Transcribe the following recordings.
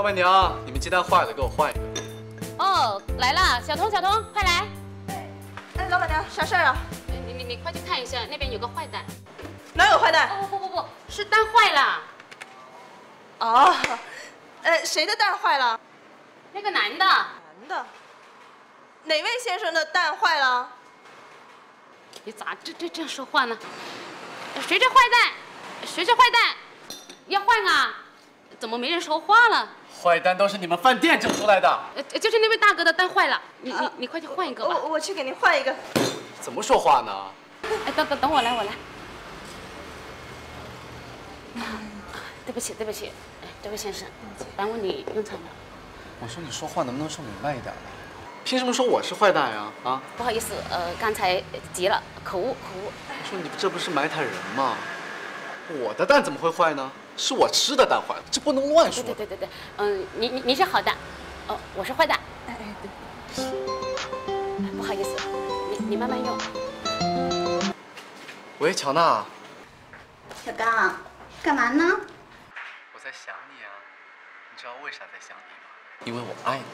老板娘，你们鸡蛋坏了，给我换一个。哦，来了，小童，小童，快来。哎，老板娘，啥事儿啊？你快去看一下，那边有个坏蛋。哪有坏蛋？哦，不，是蛋坏了。哦，谁的蛋坏了？那个男的。男的。哪位先生的蛋坏了？你咋这样说话呢？谁这坏蛋？谁这坏蛋？要换啊！怎么没人说话了？坏蛋都是你们饭店整出来的。就是那位大哥的蛋坏了，你快去换一个吧。我去给您换一个。怎么说话呢？哎，等我来，我来。对不起，这位先生，耽误你用餐了。我说你说话能不能说明白一点呢？ 凭什么说我是坏蛋呀？啊，不好意思，刚才急了，口误。我说你这不是埋汰人吗？我的蛋怎么会坏呢？是我吃的蛋坏了，这不能乱说。对，你是好蛋，哦，我是坏蛋。哎，对，不好意思，你慢慢用。喂，乔娜。小刚，干嘛呢？我在想你啊，你知道为啥在想你吗？因为我爱你。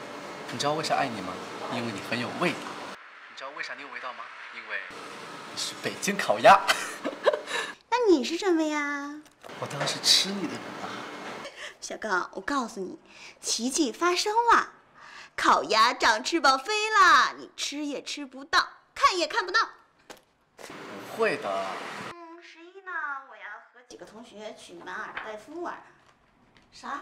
你知道为啥爱你吗？因为你很有味道。你知道为啥你有味道吗？因为你是北京烤鸭。那你是什么呀？我当然是吃你的人啊。小高，我告诉你，奇迹发生了，烤鸭长翅膀飞了，你吃也吃不到，看也看不到。不会的。11呢，我要和几个同学去马尔代夫玩。啥？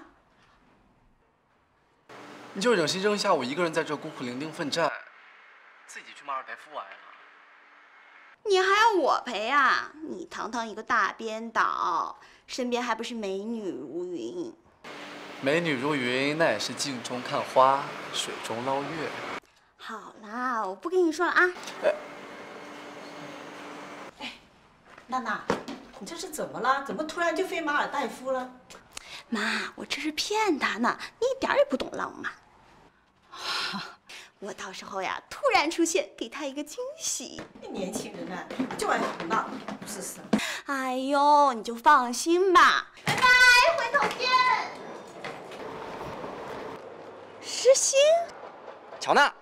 你就忍心扔下我一个人在这孤苦伶仃奋战，自己去马尔代夫玩啊？你还要我陪啊？你堂堂一个大编导，身边还不是美女如云？美女如云，那也是镜中看花，水中捞月。好啦，我不跟你说了啊。哎，娜娜，你这是怎么了？怎么突然就飞马尔代夫了？ 妈，我这是骗他呢，你一点也不懂浪漫。我到时候呀，突然出现，给他一个惊喜。那年轻人呢，就爱胡闹，不是事。哎呦，你就放心吧。拜拜，回头见。石鑫，乔娜，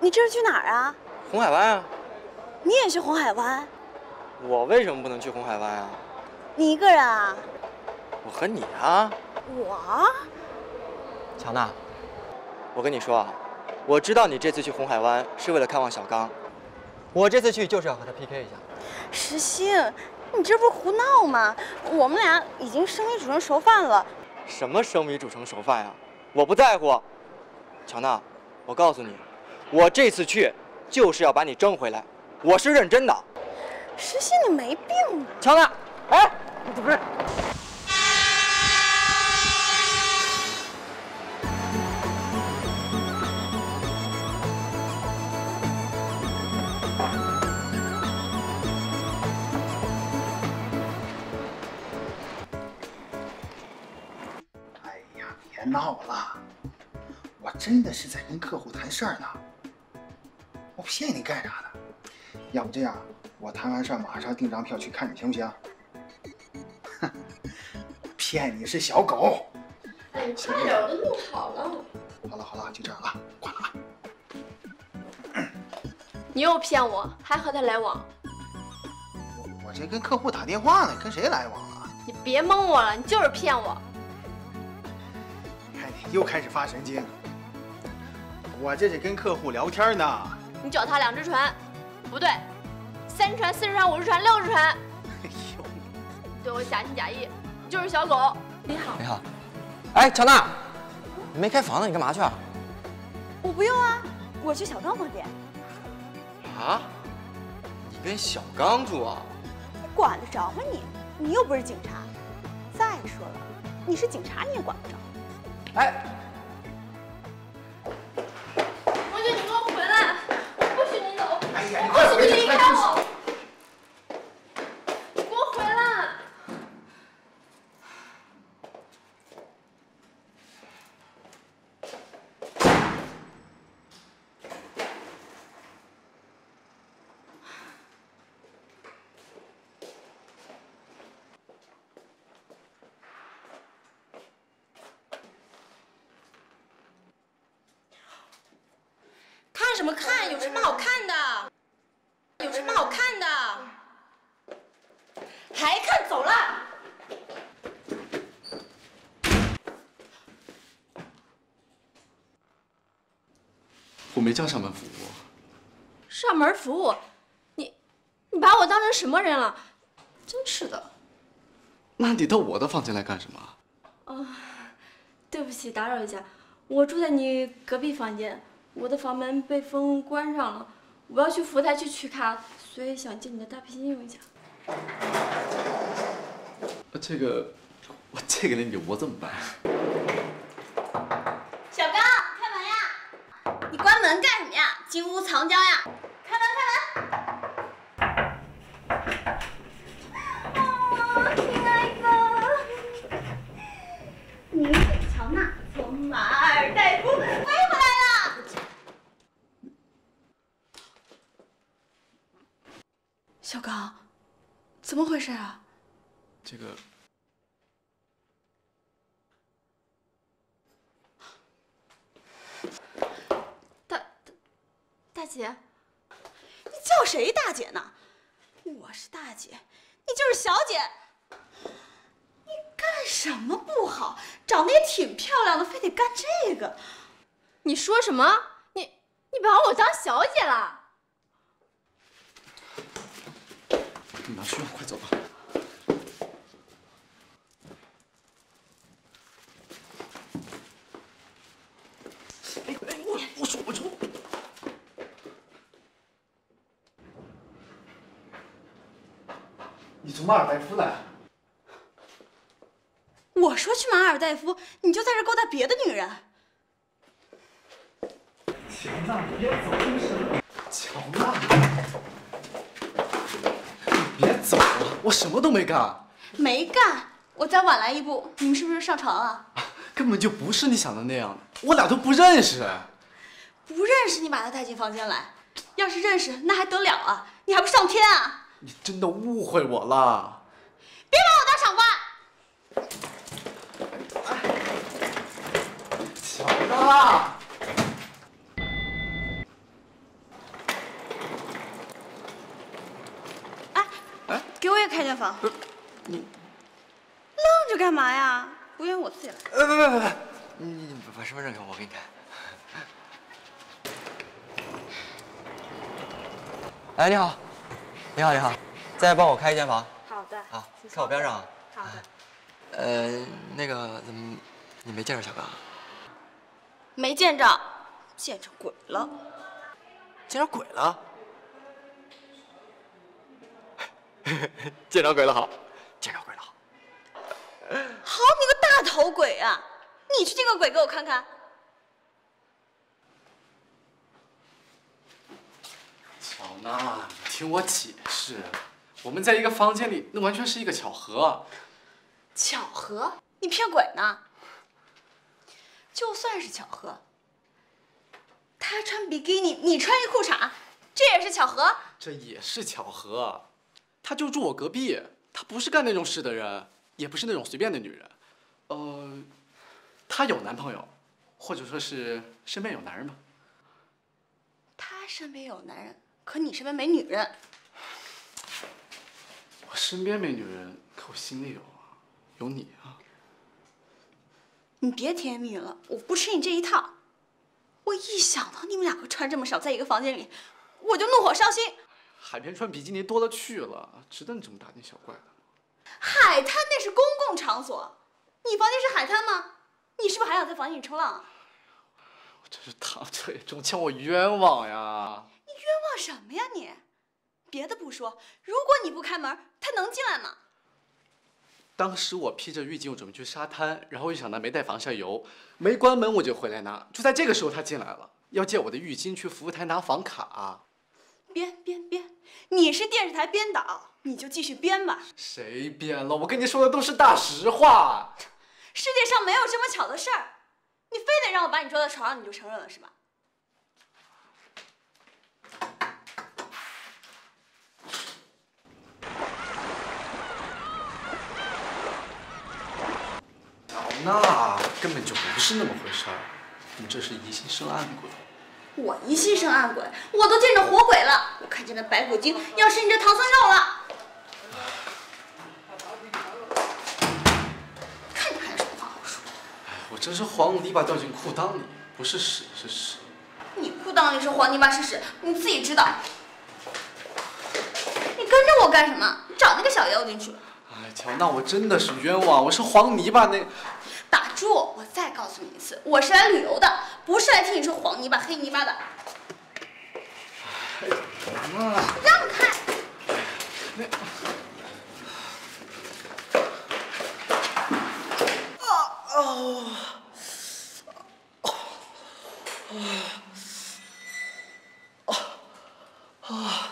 你这是去哪儿啊？红海湾啊。你也去红海湾？我为什么不能去红海湾啊？你一个人啊？ 我和你啊，我，乔娜，我跟你说啊，我知道你这次去红海湾是为了看望小刚，我这次去就是要和他 PK 一下。石鑫，你这不是胡闹吗？我们俩已经生米煮成熟饭了。什么生米煮成熟饭呀？我不在乎。乔娜，我告诉你，我这次去就是要把你争回来，我是认真的。石鑫，你没病吧？乔娜，哎，你不是。 别闹了，我真的是在跟客户谈事儿呢。我骗你干啥呢？要不这样，我谈完事儿马上订张票去看你，行不行？哼，骗你是小狗。哎，你快点，我都弄好了。好了，就这样了，挂了啊。你又骗我，还和他来往？我这跟客户打电话呢，跟谁来往啊？你别蒙我了，你就是骗我。 又开始发神经，我这是跟客户聊天呢。你脚踏两只船，不对，3船、4只船、5只船、6只船。哎呦，对我假情假意，你就是小狗。你好，你好。哎，乔娜，你没开房呢，你干嘛去啊？我不用啊，我去小刚房间。啊？你跟小刚住啊？你管得着吗你？你又不是警察。再说了，你是警察你也管不着。 哎，王军，你给我回来！我不许你走！哎呀，你快回来！你离开我！你给我回来！什么看？有什么好看的？有什么好看的？还看？走了。 我没叫上门服务。上门服务，你把我当成什么人了？真是的。那你到我的房间来干什么？哦，对不起，打扰一下，我住在你隔壁房间，我的房门被风关上了，我要去服务台去取卡，所以想借你的大皮筋用一下。这个，我借给了你，我怎么办？ 门干什么呀？金屋藏娇呀！开门，开门！哦，亲爱的，你瞧那从马尔代夫飞回来了。小刚，怎么回事啊？这个。 大姐，你叫谁大姐呢？我是大姐，你就是小姐。你干什么不好？长得也挺漂亮的，非得干这个？你说什么？你把我当小姐了？你拿去用，快走吧。哎哎，我说。 你从马尔代夫来？我说去马尔代夫，你就在这勾搭别的女人。乔娜，你别走，真是的。乔娜，你别走啊！我什么都没干。没干？我再晚来一步，你们是不是上床了？啊，根本就不是你想的那样的，我俩都不认识。不认识你把他带进房间来，要是认识那还得了啊？你还不上天啊？ 你真的误会我了！别把我当傻瓜！小娜，哎，给我也开间房。你愣着干嘛呀？不用我自己来。别，你把身份证给我，我给你开。哎，你好。 你好，你好，再帮我开一间房。好的。好，看我边上啊。好的。那个，怎么你没见着小刚？没见着，见着鬼了。见着鬼了？见着鬼了好，见着鬼了好。好你个大头鬼啊！你去见个鬼给我看看。小娜。 听我解释，我们在一个房间里，那完全是一个巧合。巧合？你骗鬼呢！就算是巧合，他穿比基尼，你穿一裤衩，这也是巧合？这也是巧合。他就住我隔壁，他不是干那种事的人，也不是那种随便的女人。他有男朋友，或者说是身边有男人吗？他身边有男人。 可你身边没女人，我身边没女人，可我心里有啊，有你啊。你别甜言蜜语了，我不吃你这一套。我一想到你们两个穿这么少，在一个房间里，我就怒火烧心。海边穿比基尼多了去了，值得你这么大惊小怪的吗？海滩那是公共场所，你房间是海滩吗？你是不是还想在房间里冲浪啊？我真是躺腿中枪，我冤枉呀！ 冤枉什么呀你！别的不说，如果你不开门，他能进来吗？当时我披着浴巾，我准备去沙滩，然后又想到没带防晒油，没关门我就回来拿。就在这个时候，他进来了，要借我的浴巾去服务台拿房卡。编！你是电视台编导，你就继续编吧。谁编了？我跟你说的都是大实话。世界上没有这么巧的事儿，你非得让我把你抓到床上，你就承认了是吧？ 那根本就不是那么回事儿，你这是疑心生暗鬼。我一心生暗鬼，我都见着活鬼了，我看见那白骨精，要吃你这唐僧肉了。看你还有什么话好说？我真是黄泥巴掉进裤裆里，不是屎是屎。你裤裆里是黄泥巴是屎，你自己知道。你跟着我干什么？找那个小妖精去。哎，乔，那我真的是冤枉，我是黄泥巴那个。 打住！我再告诉你一次，我是来旅游的，不是来听你说黄泥巴、黑泥巴的。妈，让开！啊哦！啊啊！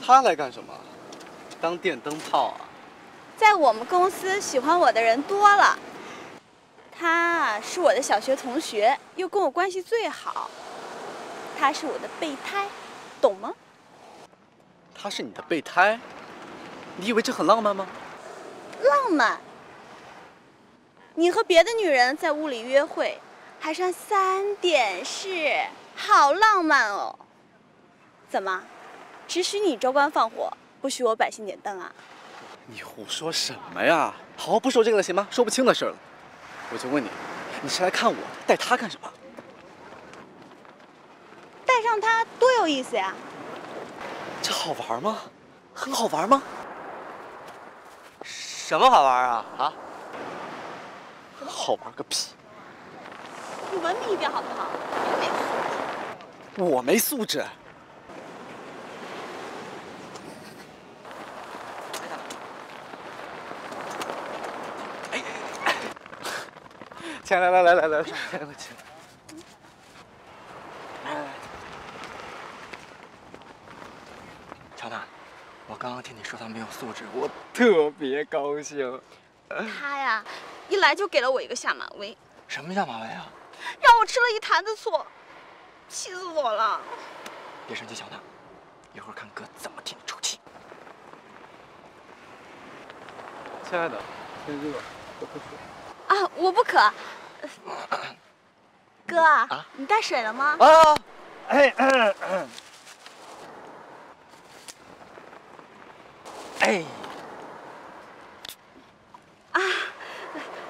他来干什么？当电灯泡啊！在我们公司喜欢我的人多了，他是我的小学同学，又跟我关系最好，他是我的备胎，懂吗？他是你的备胎？你以为这很浪漫吗？浪漫？你和别的女人在屋里约会，还穿3点式，好浪漫哦！怎么？ 只许你州官放火，不许我百姓点灯啊！你胡说什么呀？好好不说这个了，行吗？说不清的事了。我就问你，你是来看我，带他干什么？带上他多有意思呀！这好玩吗？很好玩吗？什么好玩啊？啊？好玩个屁！你文明一点好不好？别没素质。我没素质。 来，来我去。乔娜，我刚刚听你说他没有素质，我特别高兴。他呀，一来就给了我一个下马威。什么下马威啊？让我吃了一坛子醋，气死我了。别生气，乔娜，一会儿看哥怎么替你出气。亲爱的，先这个，我不渴。 啊，我不渴。哥，啊、你带水了吗？啊，哎，啊，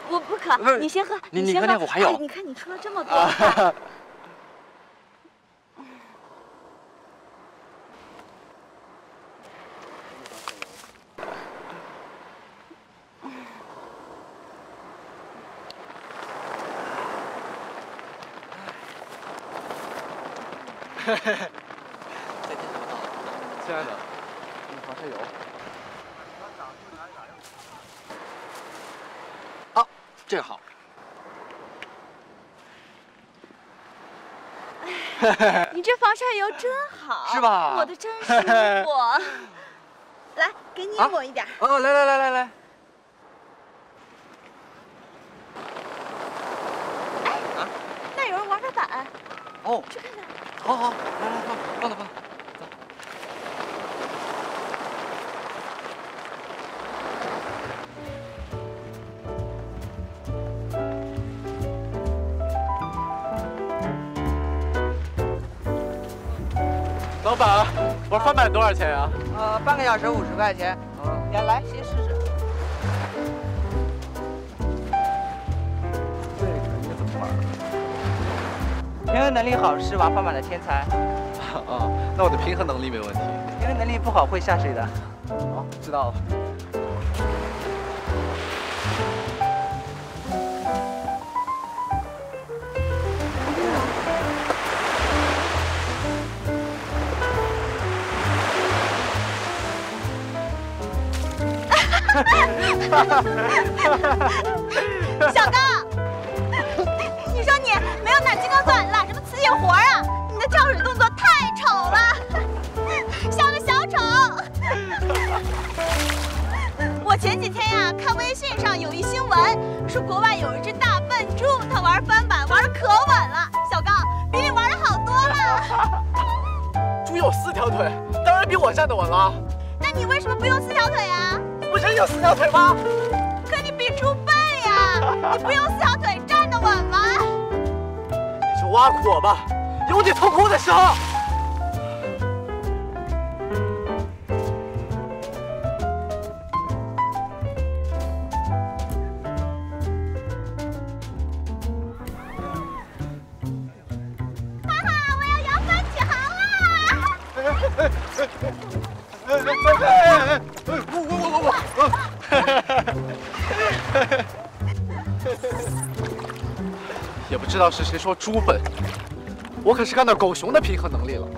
我不渴，不你先喝，你先喝。我还有、哎，你看你喝了这么多。啊嘿嘿嘿，亲爱的，给你防晒油。啊，这个好。你这防晒油真好，是吧？我的真舒服。来，给你抹一点。哦，来。 哦，去看看。好，来，放了。走。老板，我翻版多少钱呀？半个小时50块钱。嗯，来，先试试。 平衡能力好是玩翻版的天才。哦，那我的平衡能力没问题。平衡能力不好会下水的。哦，知道了。小高，你说你没有奶金刚钻。 活啊！你的跳水动作太丑了，像个小丑。我前。前几天呀，看微信上有一新闻，说国外有一只大笨猪，它玩翻板玩的可稳了。小刚，比你玩的好多了。猪有4条腿，当然比我站得稳了。那你为什么不用4条腿啊？不是有4条腿吗？可你比猪笨呀，你不用4条腿站得稳吗？你去挖苦我吧，有你痛苦的时候。 也不知道是谁说猪笨，我可是看到狗熊的平衡能力了。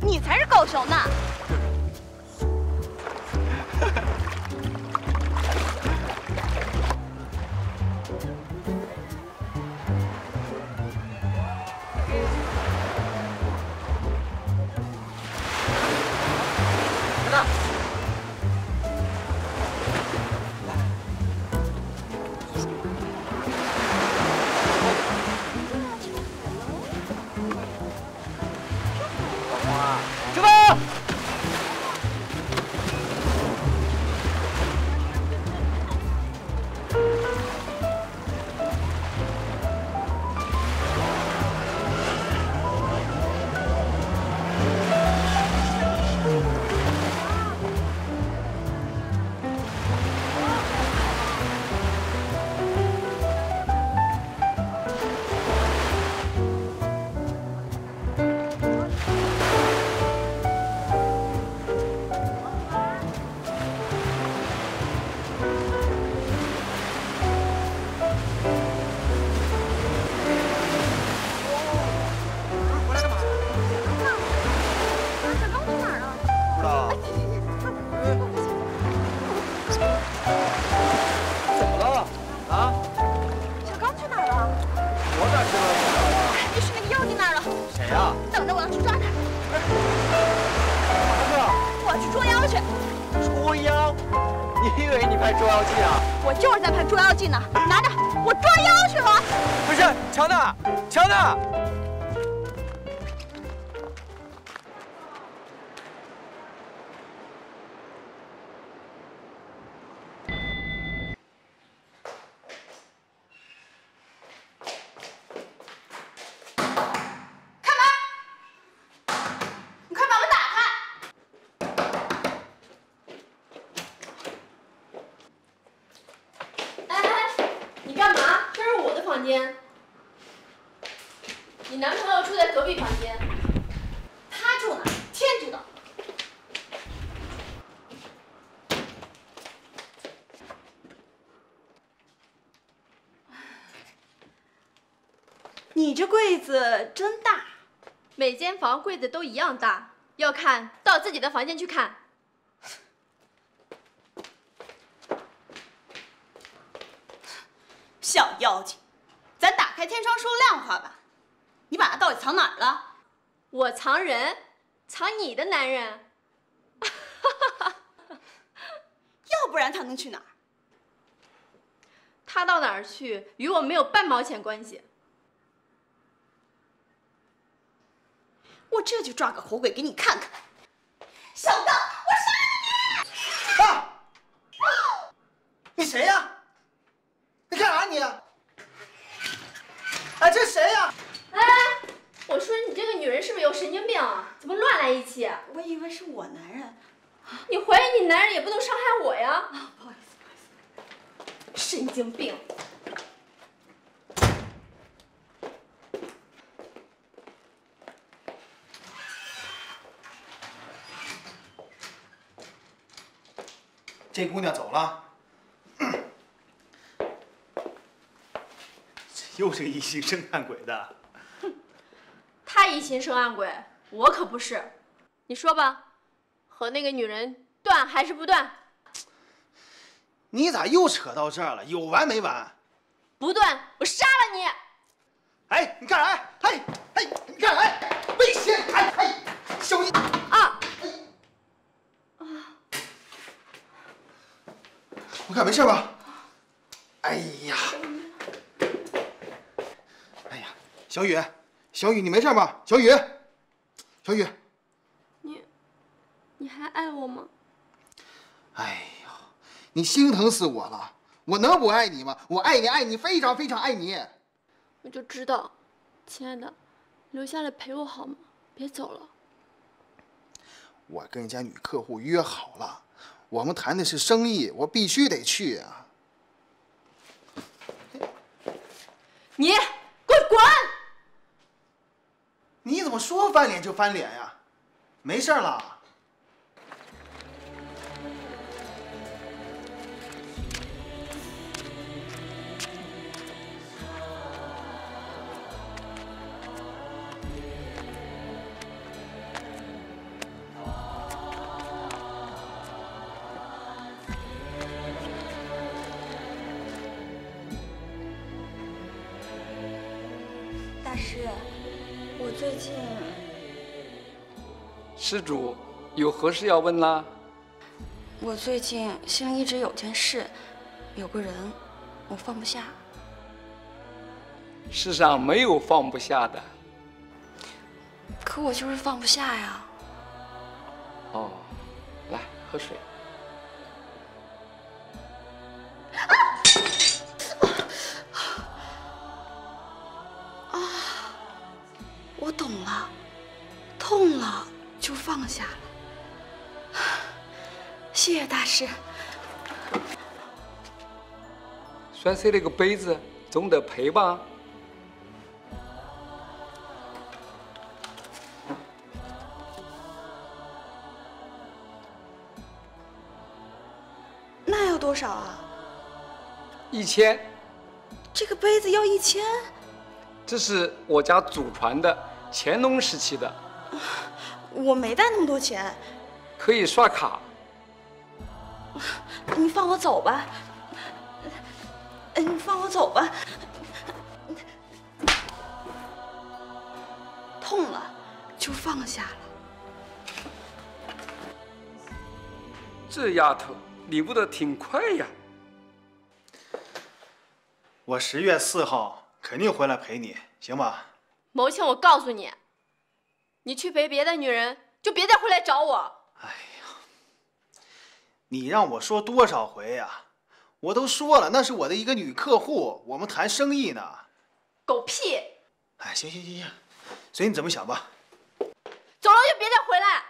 你才是狗熊呢！等等。 你男朋友住在隔壁房间，他住哪？天知道。你这柜子真大，每间房柜子都一样大，要看到自己的房间去看。 小妖精，咱打开天窗说亮话吧。你把它到底藏哪儿了？我藏人，藏你的男人。要不然他能去哪儿？他到哪儿去，与我没有半毛钱关系。我这就抓个活鬼给你看看。小刚，我杀了你！啊！你谁呀？ 你干啥你？哎，这谁呀？哎，我说你这个女人是不是有神经病啊？怎么乱来一气？我以为是我男人，你怀疑你男人也不能伤害我呀？啊，不好意思，不好意思，神经病。 这姑娘走了。 又是疑心生暗鬼的，哼！他疑心生暗鬼，我可不是。你说吧，和那个女人断还是不断？你咋又扯到这儿了？有完没完？不断，我杀了你！哎，你干啥？哎哎，你干啥？危险！哎哎，小心！啊！啊！我看没事吧？哎呀，哎呀，小雨，小雨，你没事吧？小雨，小雨，你还爱我吗？哎呀，你心疼死我了！我能不爱你吗？我爱你，爱你，非常非常爱你。我就知道，亲爱的，留下来陪我好吗？别走了。 我跟人家女客户约好了，我们谈的是生意，我必须得去啊！你给我滚！你怎么说翻脸就翻脸呀？没事了。施主有何事要问啦？我最近心里一直有件事，有个人，我放不下。世上没有放不下的。可我就是放不下呀。哦，来喝水。啊！我懂了，痛了。 就放下了，谢谢大师。摔碎了个杯子，总得赔吧。那要多少啊？1000。这个杯子要1000？这是我家祖传的，乾隆时期的。 我没带那么多钱，可以刷卡。你放我走吧，你放我走吧。痛了就放下了。这丫头领悟得挺快呀。我10月4号肯定回来陪你，行吧？谋庆，我告诉你。 你去陪别的女人，就别再回来找我。哎呀，你让我说多少回呀？我都说了，那是我的一个女客户，我们谈生意呢。狗屁！哎，行行行行，随你怎么想吧。走了就别再回来。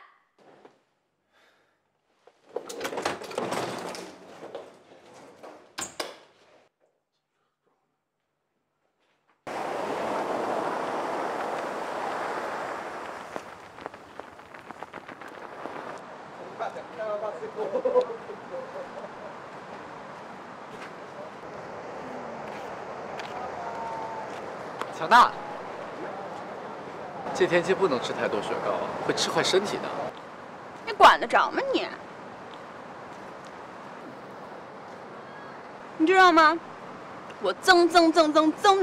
小娜，这天气不能吃太多雪糕，会吃坏身体的。你管得着吗你？你知道吗？我曾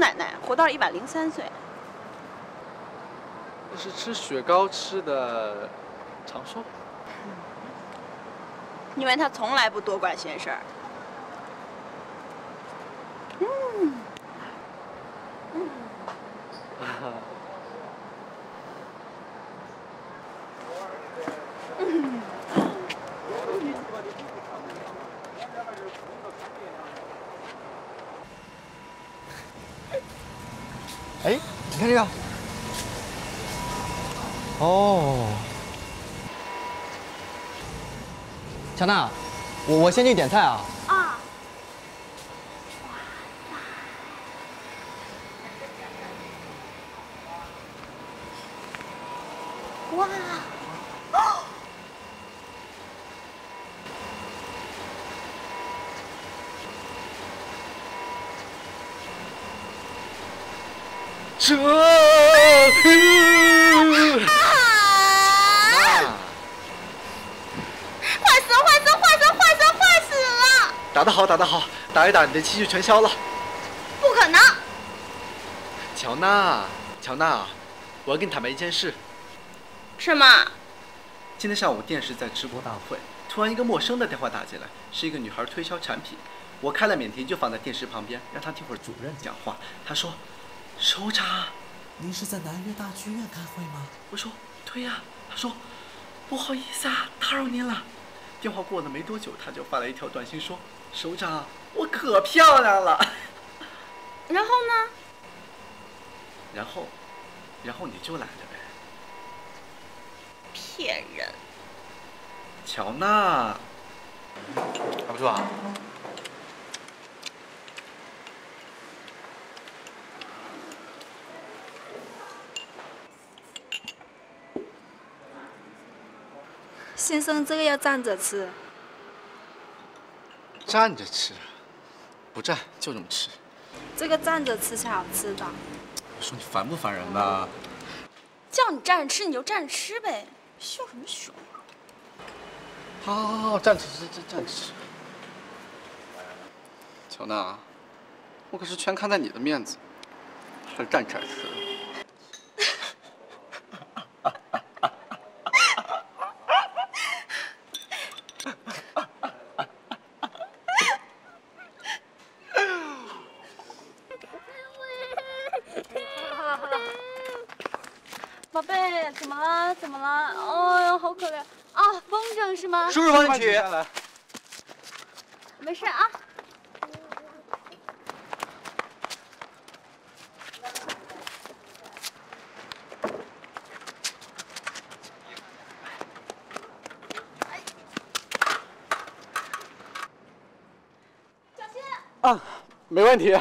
奶奶活到了103岁。那是吃雪糕吃的长寿。 因为他从来不多管闲事儿。哎，你看这个。哦。 小娜，我先去点菜啊。啊。哇塞！哇！哦。打得好，打得好，打一打你的气就全消了。不可能！乔娜，乔娜，我要跟你坦白一件事。什么？今天上午电视在直播大会，突突然一个陌生的电话打进来，是一个女孩推销产品。我开了免提，就放在电视旁边，让她听会儿主任讲话。她说：“首长，您是在南岳大剧院开会吗？”我说：“对呀。”她说：“不好意思啊，打扰您了。”电话过了没多久，她就发来一条短信说：“首长，我可漂亮了。”然后呢？然后你就来了呗。骗人！乔娜，还不错啊。先生，这个要站着吃。站着吃？不站就这么吃。这个站着吃才好吃的。我说你烦不烦人呐？叫你站着吃你就站着吃呗，凶什么凶？好，站着吃，站着吃。乔娜，我可是全看在你的面子，还是站起来吃。宝贝，怎么了？哦呦，好可怜啊！风筝是吗？叔叔帮你取下来。没事啊。小心！啊，没问题。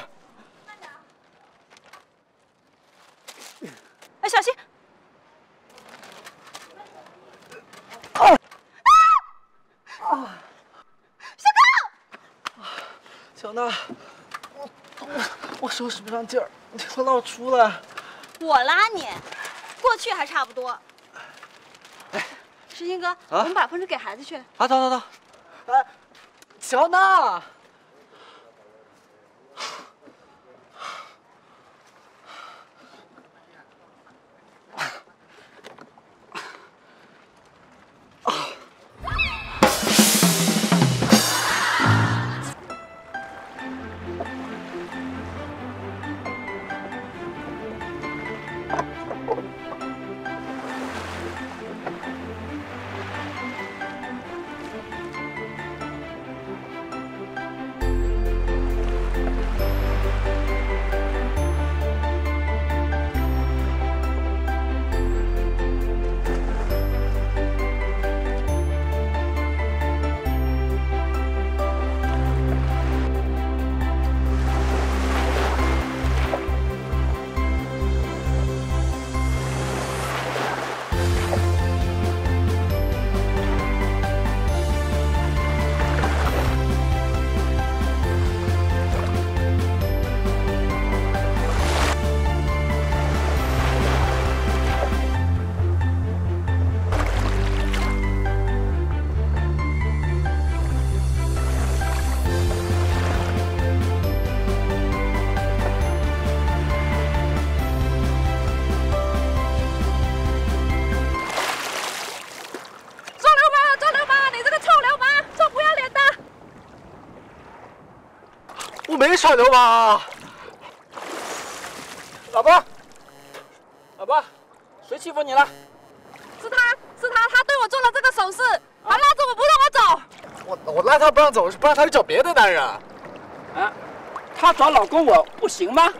我手使不上劲儿，你快拉我出来！我拉你，过去还差不多。哎，石鑫哥，我们把风筝给孩子去。啊，走！哎，乔娜，臭流氓！老婆，谁欺负你了？是他，他对我做了这个手势，还拉着我不让我走。我拉他不让走，是不让他去找别的男人。啊，他找老公我不行吗？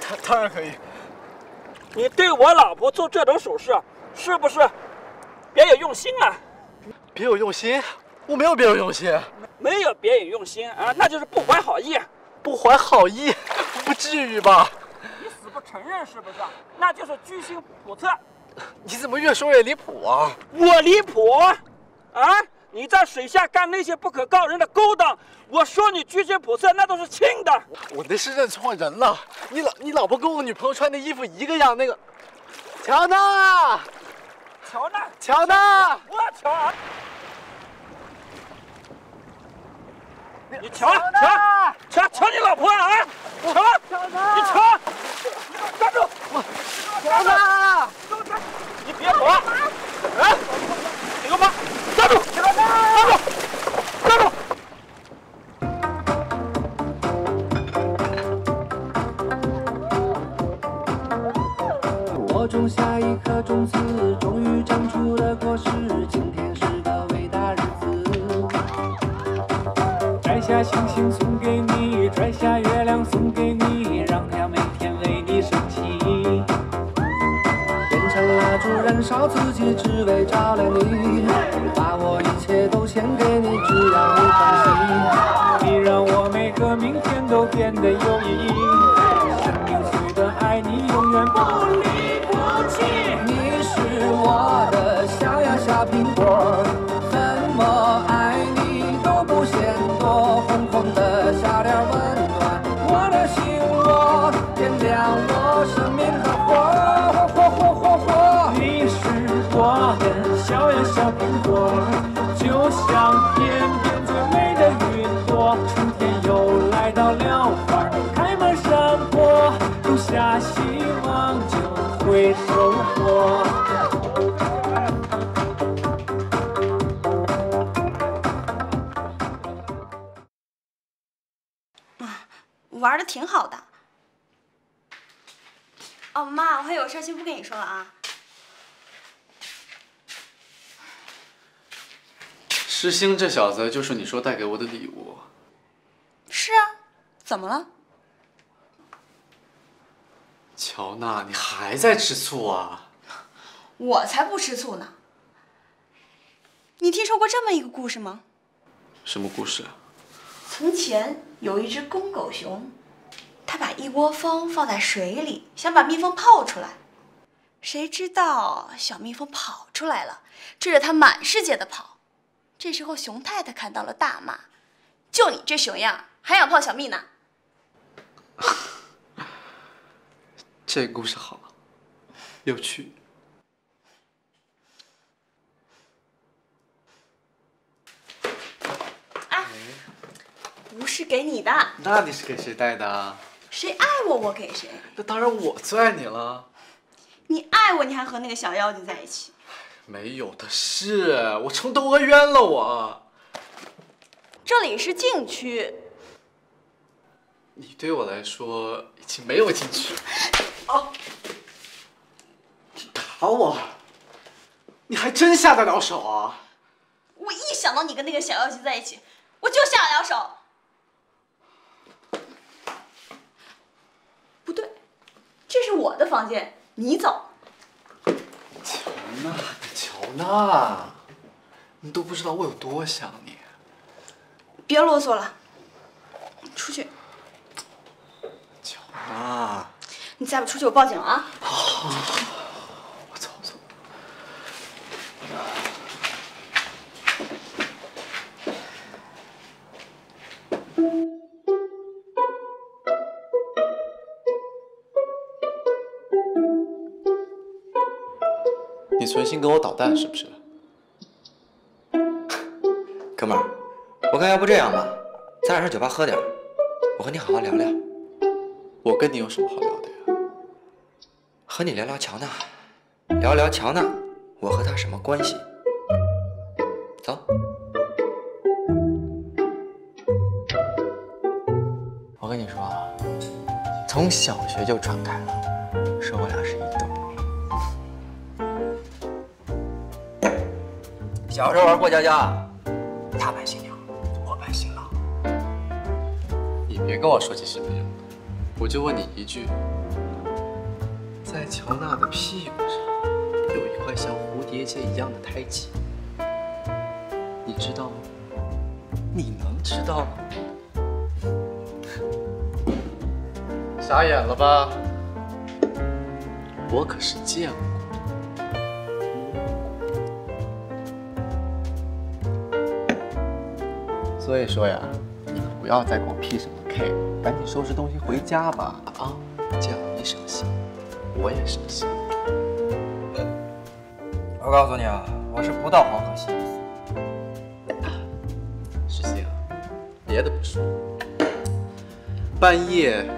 他当然可以。你对我老婆做这种手势，是不是别有用心啊？别有用心？我没有别有用心。没有别有用心啊，那就是不怀好意。 不怀好意，不至于吧？你死不承认是不是？那就是居心叵测。你怎么越说越离谱啊？我离谱啊？你在水下干那些不可告人的勾当，我说你居心叵测，那都是轻的。我那是认错人了。你老婆跟我女朋友穿的衣服一个样，那个乔娜，我乔啊！你瞧你老婆啊！你瞧，站住！乔娜，你别跑！啊！你干嘛？站住！乔娜！种下一颗种子，终于长出了果实。今天是个伟大日子，摘下星星送给你，摘下月亮送给你，让它每天为你升起。变成蜡烛燃烧自己，只为照亮你。把我一切都献给你，只要你欢喜。你让我每个明天都变得有意义。 爱你永远不离不弃，你是我的小呀小苹果，怎么爱你都不嫌多，疯狂的小脸温暖我的心窝，点亮我生命的火，火火火火火！你是我的小呀小苹果，就像天边最美的云朵，春天又来到了，花儿开满山坡。 种下希望就会收获。玩的挺好的。哦，妈，我还有事先不跟你说了啊。诗兴这小子就是你说带给我的礼物。是啊，怎么了？ 乔娜，你还在吃醋啊？我才不吃醋呢！你听说过这么一个故事吗？什么故事啊？从前有一只公狗熊，它把一窝蜂放在水里，想把蜜蜂泡出来。谁知道小蜜蜂跑出来了，追着它满世界的跑。这时候熊太太看到了，大骂：“就你这熊样，还想泡小蜜呢！” 这个故事好，有趣。哎，不是给你的。那你是给谁带的啊？谁爱我，我给谁。那当然我最爱你了。你爱我，你还和那个小妖精在一起？没有的事，我承德额冤了我。这里是禁区。你对我来说已经没有禁区。 啊！打我！你还真下得了手啊！我一想到你跟那个小妖精在一起，我就下得了手。不对，这是我的房间，你走。乔娜，乔娜，你都不知道我有多想你。别啰嗦了，出去。乔娜。 你再不出去，我报警了啊！好，我走，走。你存心跟我捣蛋是不是？哥们儿，我看要不这样吧，咱俩上酒吧喝点儿，我和你好好聊聊。我跟你有什么好聊的？ 和你聊聊乔娜，聊聊乔娜，我和她什么关系？走。我跟你说啊，从小学就传开了，说我俩是一对。小时候玩过家家，他扮新娘，我扮新郎。你别跟我说这些没用的，我就问你一句。 在乔娜的屁股上有一块像蝴蝶结一样的胎记，你知道吗？你能知道吗？傻眼了吧？我可是见过。所以说呀，你可不要再给我 P 什么 K， 赶紧收拾东西回家吧！啊，这样你省心。 我也是。我告诉你啊，我是不到黄河西岸。石溪啊，别的不说，半夜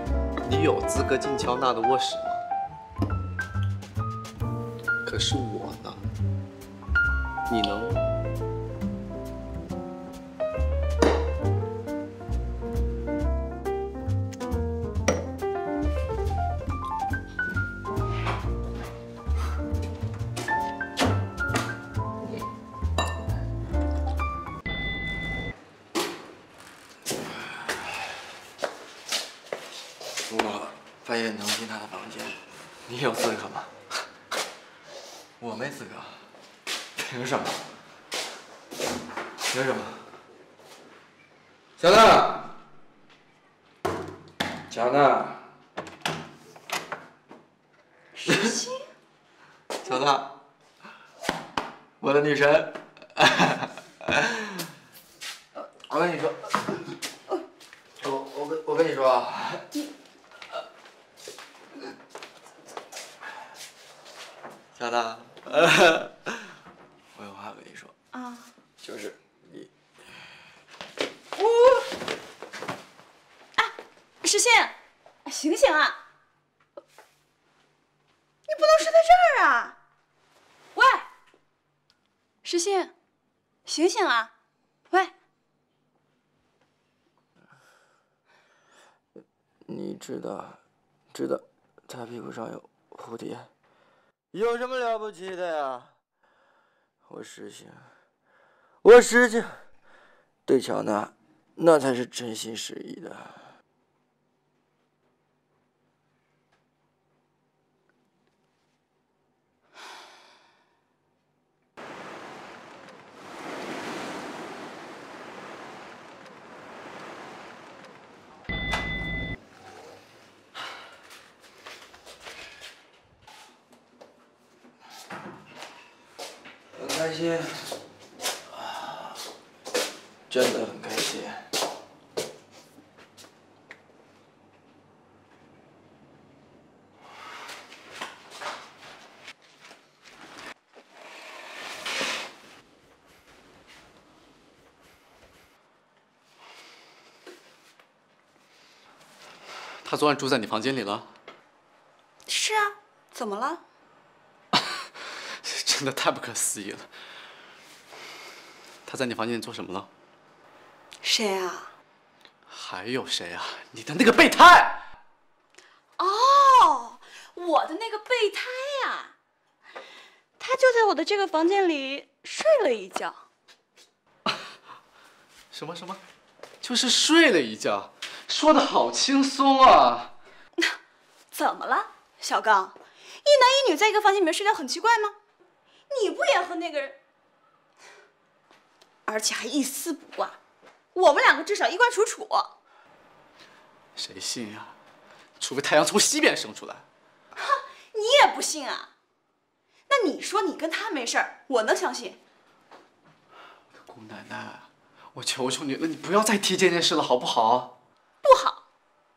你有资格进乔娜的卧室吗？可是我呢？你能？我半夜能进他的房间，你有资格吗？我没资格，凭什么？凭什么？小娜，小娜，石溪，小娜，我的女神。我跟你说，我跟你说啊，小娜，我有话跟你说啊，就是你，啊，石溪，醒醒啊！你不能睡在这儿啊！喂，石溪，醒醒啊！喂。 你知道，他屁股上有蝴蝶，有什么了不起的呀？我石溪，对乔娜，那才是真心实意的。开心，啊，真的很开心。他昨晚住在你房间里了？是啊，怎么了？ 真的太不可思议了！他在你房间里做什么了？谁啊？还有谁啊？你的那个备胎！哦，我的那个备胎呀，他就在我的这个房间里睡了一觉。什么？就是睡了一觉，说的好轻松啊！怎么了，小刚？一男一女在一个房间里面睡觉很奇怪吗？ 你不也和那个人，而且还一丝不挂，我们两个至少一挂楚楚。谁信呀？除非太阳从西边升出来。哈，你也不信啊？那你说你跟他没事儿，我能相信？姑奶奶，我求求你了，你不要再提这件事了，好不好？不好，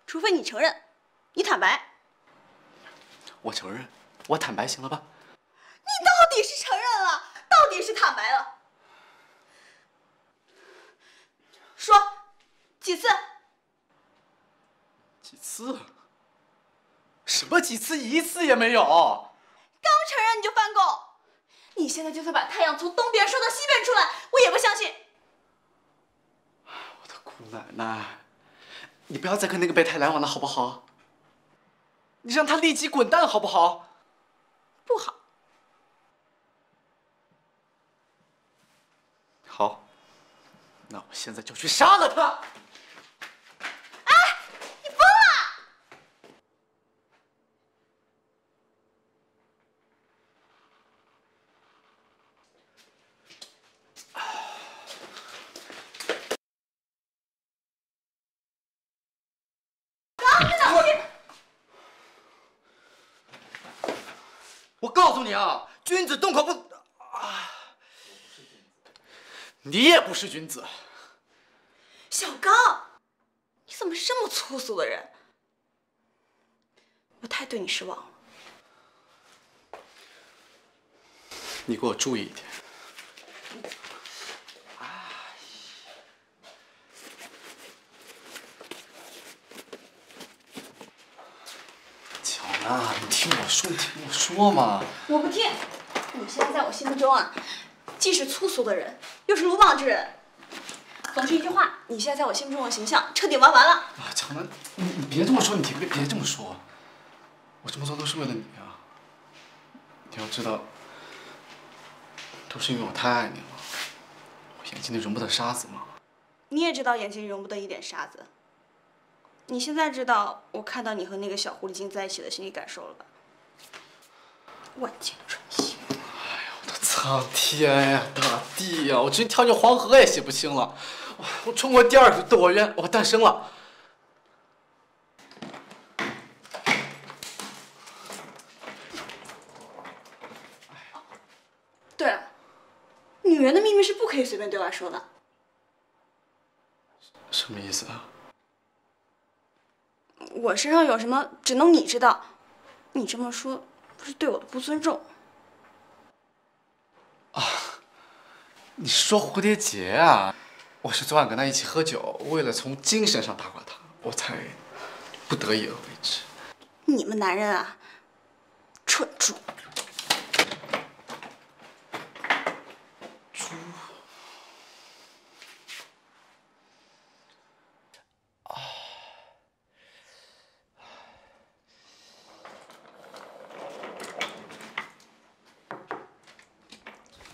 除非你承认，你坦白。我承认，我坦白，行了吧？ 你到底是承认了，到底是坦白了，说几次？几次？什么几次？一次也没有。刚承认你就翻供，你现在就算把太阳从东边升到西边出来，我也不相信。我的姑奶奶，你不要再跟那个备胎来往了，好不好？你让他立即滚蛋，好不好？不好。 好，那我现在就去杀了他！哎，你疯了！我告诉你啊，君子动口不。 你也不是君子，小刚，你怎么是这么粗俗的人？我太对你失望了。你给我注意一点。乔娜，你听我说，你听我说嘛。我不听，你现在在我心目中啊。 既是粗俗的人，又是鲁莽之人。总之一句话，你现在在我心目中的形象彻底玩完了。啊，乔楠，你别这么说，你别这么说，我这么做都是为了你啊！你要知道，都是因为我太爱你了。我眼睛里容不得沙子嘛。你也知道眼睛里容不得一点沙子，你现在知道我看到你和那个小狐狸精在一起的心理感受了吧？万箭穿心！哎呀，我的苍天呀，大地呀，我直接跳进黄河也洗不清了。我中国第二个动物园，我诞生了。 女人的秘密是不可以随便对外说的。什么意思啊？我身上有什么只能你知道，你这么说不是对我的不尊重？啊，你说蝴蝶结啊？我是昨晚跟她一起喝酒，为了从精神上打垮她，我才不得已而为之。你们男人啊，蠢猪！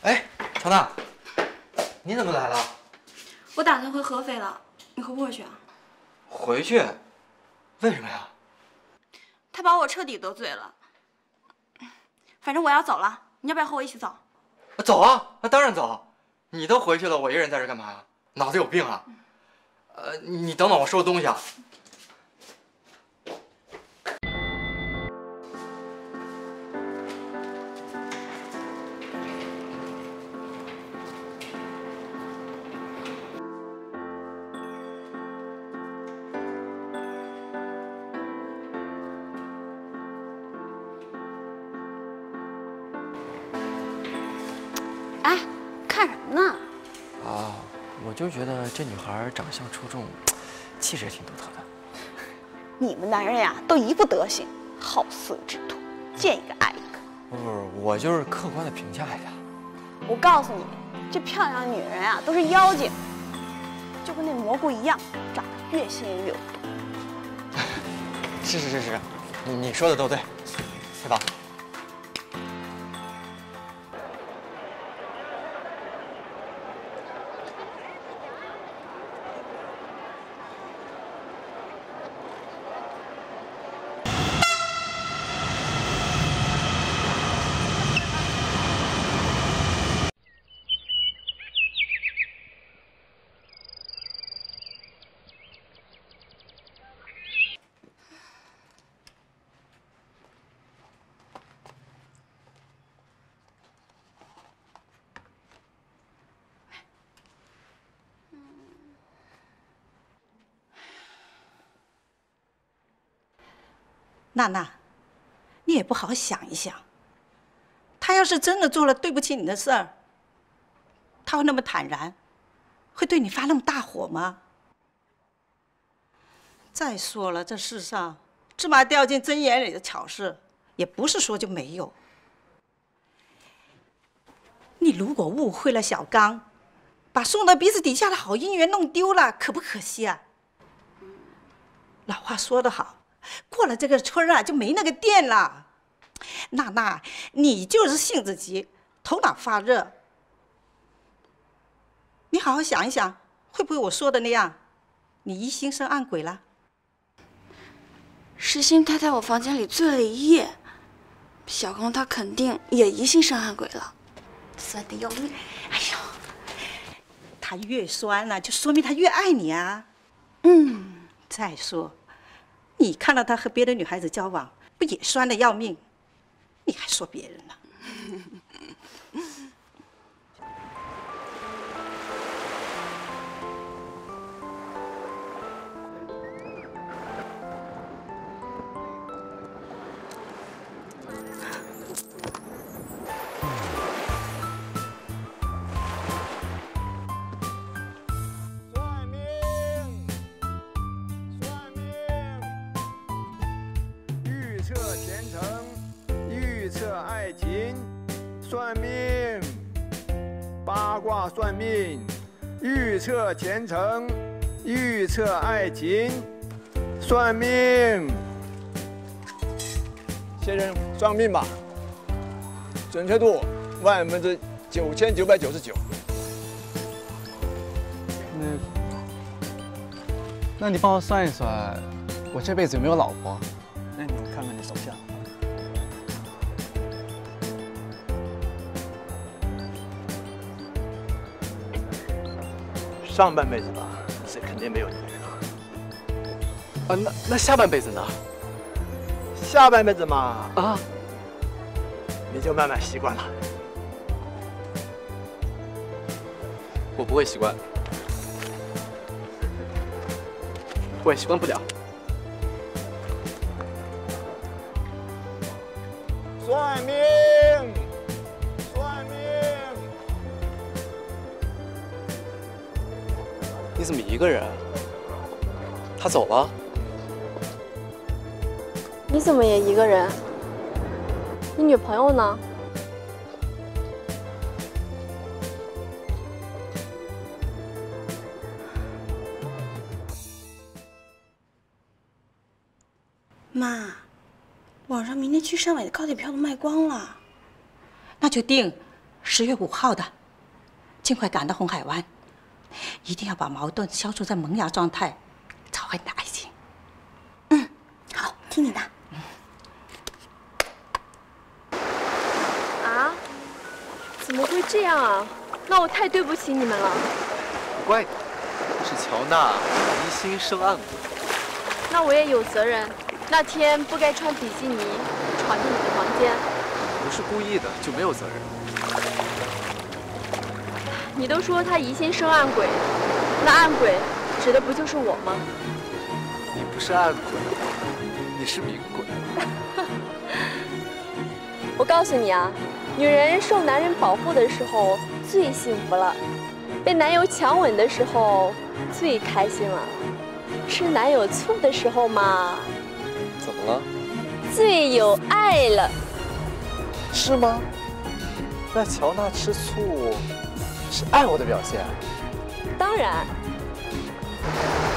哎，唐娜，你怎么来了？我打算回合肥了，你回不回去啊？回去？为什么呀？他把我彻底得罪了。反正我要走了，你要不要和我一起走？走啊，那当然走。你都回去了，我一个人在这干嘛呀？脑子有病啊！你等等，我收拾东西啊。 就觉得这女孩长相出众，气质也挺独特的。你们男人呀，都一副德行，好色之徒，见一个爱一个。不，我就是客观的评价一下。我告诉你，这漂亮的女人啊，都是妖精，就跟那蘑菇一样，长得越鲜艳越有毒。是，你说的都对，对吧？ 娜娜，你也不好想一想，他要是真的做了对不起你的事儿，他会那么坦然，会对你发那么大火吗？再说了，这世上芝麻掉进针眼里的巧事，也不是说就没有。你如果误会了小刚，把送到鼻子底下的好姻缘弄丢了，可不可惜啊？老话说得好。 过了这个村啊，就没那个店了。娜娜，你就是性子急，头脑发热。你好好想一想，会不会我说的那样，你一心生暗鬼了？石心她在我房间里醉了一夜，小刚他肯定也一心生暗鬼了，酸得要命。哎呦，他越酸呢，就说明他越爱你啊。嗯，再说。 你看到他和别的女孩子交往，不也酸得要命？你还说别人呢？算命，八卦算命，预测前程，预测爱情，算命。先生，算命吧，准确度9999%。那你帮我算一算，我这辈子有没有老婆？那你看看你手下。上半辈子吧，这肯定没有你。那下半辈子呢？下半辈子嘛，啊，你就慢慢习惯了。我不会习惯。 我也习惯不了。算命，算命！你怎么一个人？他走了？你怎么也一个人？你女朋友呢？妈，网上明天去汕尾的高铁票都卖光了，那就定10月5号的，尽快赶到红海湾，一定要把矛盾消除在萌芽状态，召唤你的爱情。嗯，好，听你的。啊？怎么会这样啊？那我太对不起你们了。不怪你，我是乔娜，疑心生暗鬼。那我也有责任。 那天不该穿比基尼闯进你的房间，不是故意的就没有责任。你都说他疑心生暗鬼，那暗鬼指的不就是我吗？你不是暗鬼，你是明鬼。我告诉你啊，女人受男人保护的时候最幸福了，被男友强吻的时候最开心了，吃男友醋的时候嘛。 怎么了？最有爱了，是吗？那乔娜吃醋是爱我的表现？当然。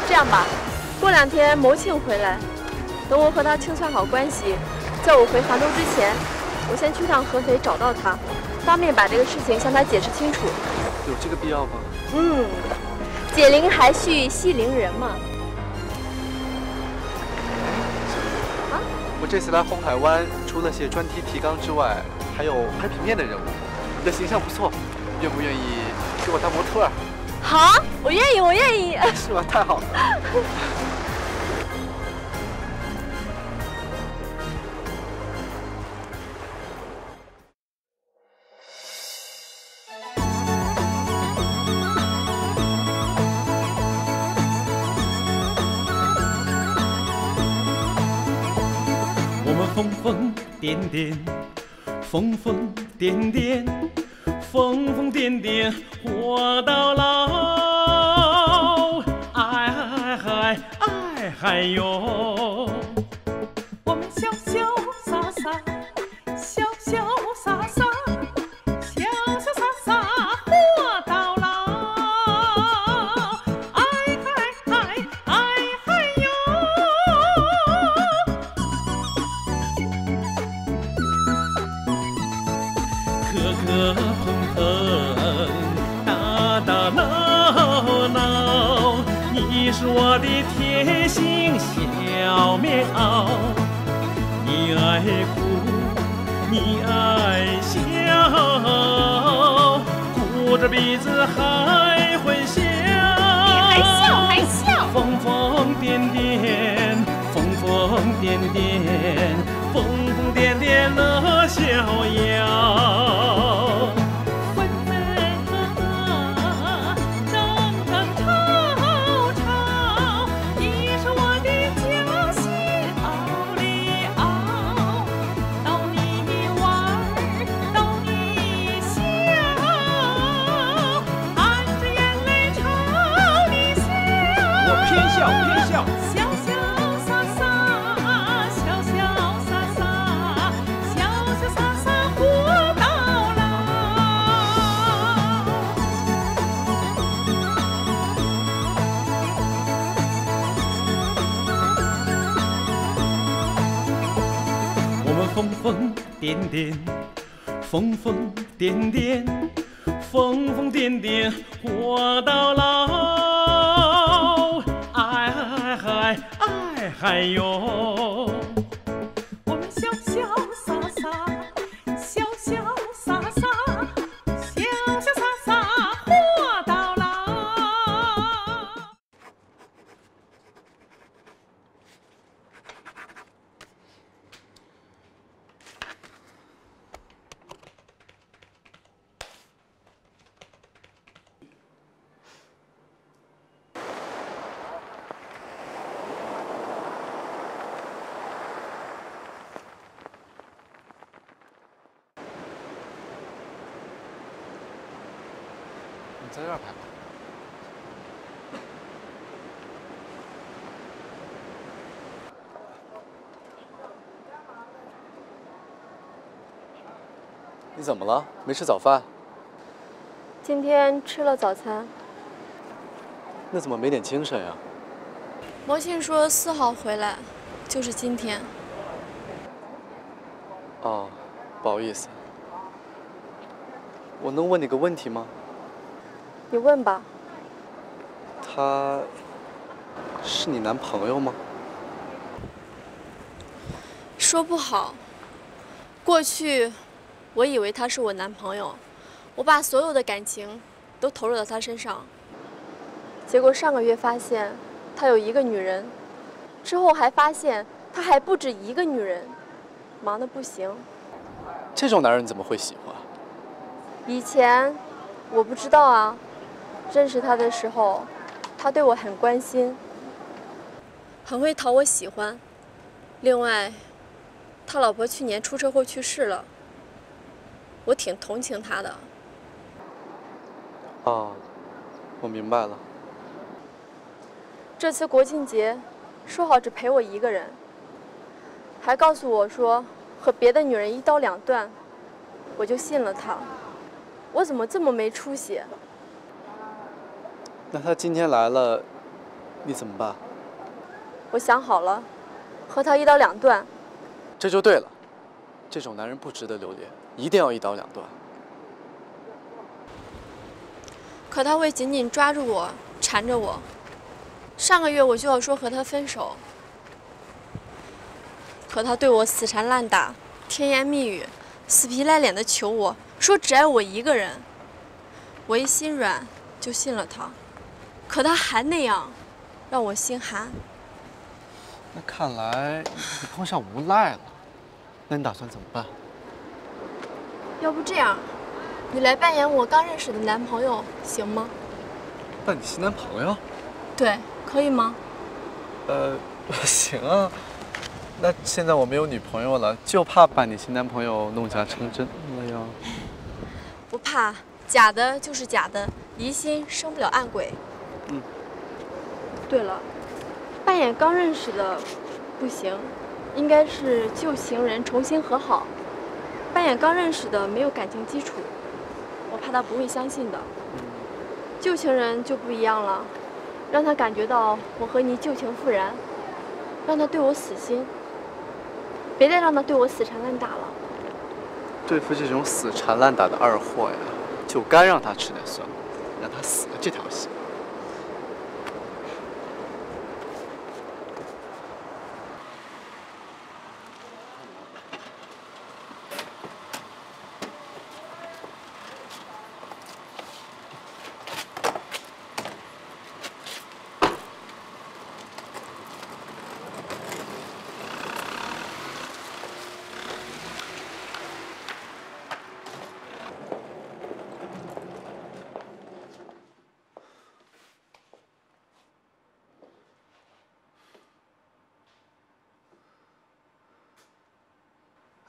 这样吧，过2天谋庆回来，等我和他清算好关系，在我回杭州之前，我先去趟合肥找到他，当面把这个事情向他解释清楚。有这个必要吗？嗯，解铃还需系铃人嘛。 我这次来红海湾，除了写专题提纲之外，还有拍平面的任务。你的形象不错，愿不愿意给我当模特？好，我愿意，我愿意。是吗？太好了。疯疯癫癫，疯疯癫癫，疯疯癫癫，活到老，哎嗨嗨哎嗨哟！我们潇潇洒洒，潇潇洒洒，潇潇洒洒活到老，哎嗨嗨哎嗨哟！ 磕磕碰碰，打打闹闹，你是我的贴心小棉袄。你爱哭，你爱笑，鼓着鼻子还会笑。你还笑还笑，疯疯癫癫，疯疯癫癫，疯疯癫癫乐逍遥。 疯疯癫癫，疯疯癫癫，疯疯癫癫，活到老，哎嗨嗨，哎嗨哟！我们潇潇洒洒，潇潇洒洒，潇潇洒洒活到老。你在这儿拍吧。你怎么了？没吃早饭？今天吃了早餐。那怎么没点精神呀？毛信说4号回来，就是今天。哦，不好意思。我能问你个问题吗？ 你问吧。他是你男朋友吗？说不好。过去我以为他是我男朋友，我把所有的感情都投入到他身上。结果上个月发现他有一个女人，之后还发现他还不止一个女人，忙得不行。这种男人你怎么会喜欢？以前我不知道啊。 认识他的时候，他对我很关心，很会讨我喜欢。另外，他老婆去年出车祸去世了，我挺同情他的。哦，我明白了。这次国庆节，说好只陪我一个人，还告诉我说和别的女人1刀2断，我就信了他。我怎么这么没出息？ 那他今天来了，你怎么办？我想好了，和他1刀2断。这就对了，这种男人不值得留恋，一定要1刀2断。可他会紧紧抓住我，缠着我。上个月我就要说和他分手，可他对我死缠烂打，甜言蜜语，死皮赖脸的求我，说只爱我一个人。我一心软，就信了他。 可他还那样，让我心寒。那看来你碰上无赖了，那你打算怎么办？要不这样，你来扮演我刚认识的男朋友，行吗？扮你新男朋友？对，可以吗？行啊。那现在我没有女朋友了，就怕把你新男朋友弄假成真了呀。不怕，假的就是假的，疑心生不了暗鬼。 嗯，对了，扮演刚认识的不行，应该是旧情人重新和好。扮演刚认识的没有感情基础，我怕他不会相信的。旧情人就不一样了，让他感觉到我和你旧情复燃，让他对我死心，别再让他对我死缠烂打了。对付这种死缠烂打的二货呀，就该让他吃点酸苦，让他死了这条心。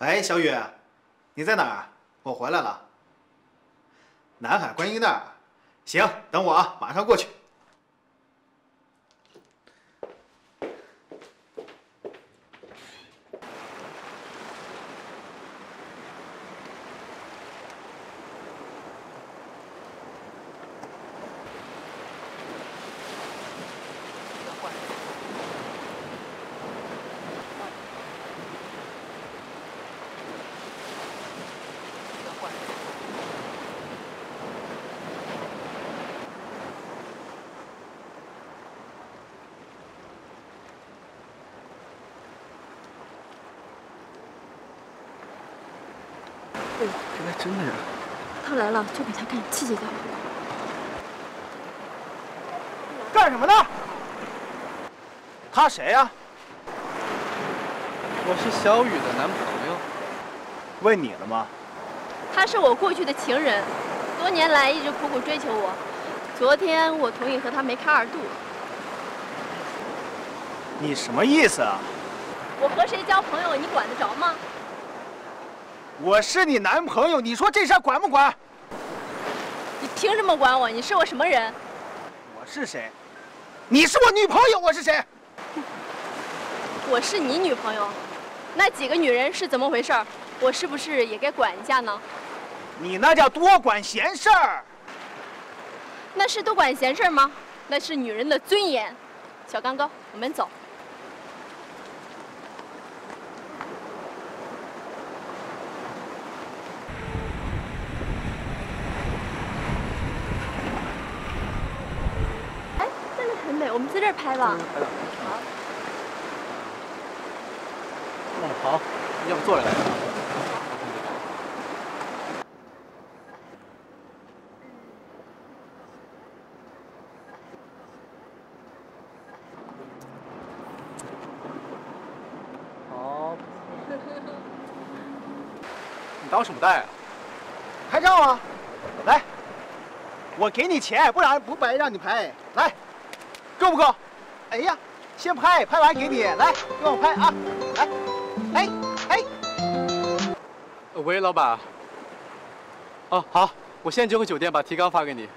哎，小雨，你在哪儿？我回来了。南海观音那儿，行，等我啊，马上过去。会了。原来真的呀！他来了就给他看，刺激他。干什么呢？他谁呀？我是小雨的男朋友。问你了吗？他是我过去的情人，多年来一直苦苦追求我。昨天我同意和他梅开二度。你什么意思啊？我和谁交朋友，你管得着吗？ 我是你男朋友，你说这事管不管？你凭什么管我？你是我什么人？我是谁？你是我女朋友，我是谁？我是你女朋友，那几个女人是怎么回事？我是不是也该管一下呢？你那叫多管闲事儿。那是多管闲事吗？那是女人的尊严。小刚哥，我们走。 我们在这儿拍吧。好。嗯，好，要不坐着来。好。你当什么带啊？拍照啊！来，我给你钱，不白让你拍。来。 够不够？哎呀，先拍，拍完给你。来，跟我拍啊！来，哎哎。喂，老板。哦，好，我现在就回酒店，把提纲发给你。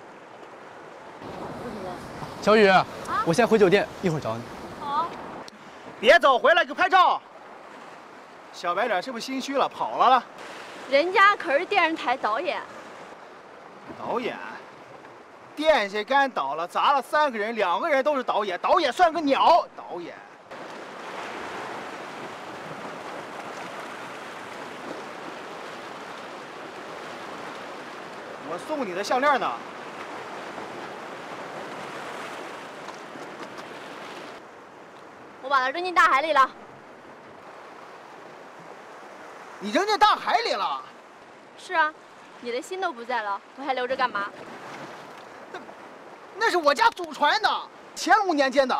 小雨，啊、我现在回酒店，一会儿找你。好。别走，回来给拍照。小白脸是不是心虚了，跑了了？人家可是电视台导演。导演。 电线杆倒了，砸了3个人，2个人都是导演，导演算个鸟，导演。我送你的项链呢？我把它扔进大海里了。你扔进大海里了？是啊，你的心都不在了，我还留着干嘛？ 那是我家祖传的，乾隆年间的。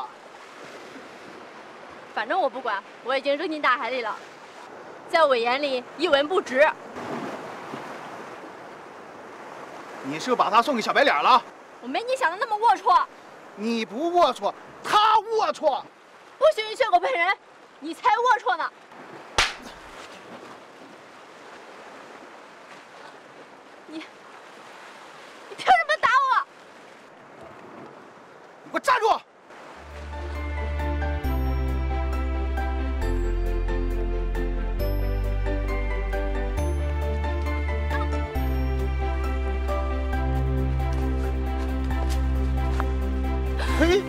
反正我不管，我已经扔进大海里了，在我眼里一文不值。你是把它送给小白脸了？我没你想的那么龌龊。你不龌龊，他龌龊。不许你血口喷人，你才龌龊呢。 站住！嘿，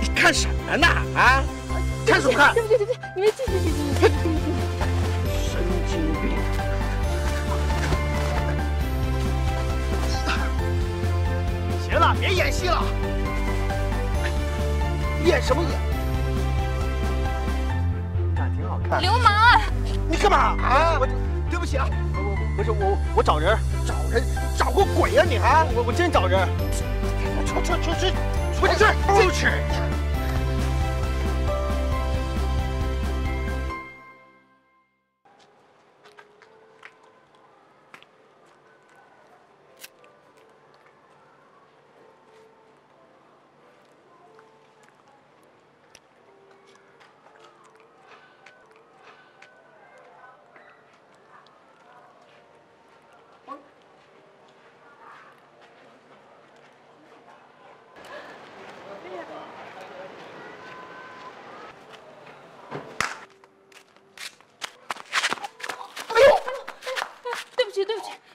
你看什么呢？啊？看什么看？对，你们进去。神经病！行了，别演戏了。 演什么演？长得挺好看。流氓！啊！你干嘛啊？我对不起啊，我不是我找人，找个鬼呀你啊！我真找人。出去！我这事不去。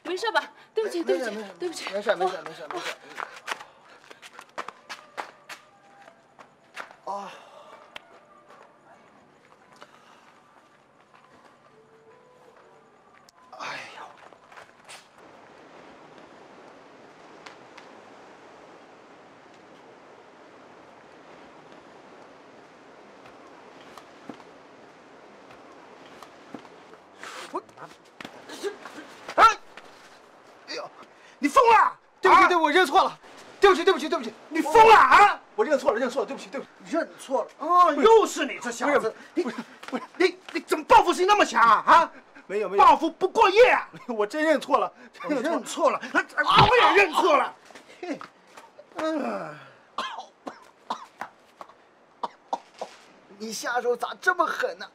没事。啊！哎呀！我，这。认错了，对不起，对不起，对不起，你疯了啊！我认错了，对不起，对不起，认错了。哦，又是你这小子！你怎么报复心那么强啊？没有，报复不过夜。我真认错了，认错了，我也认错了。你下手咋这么狠呢？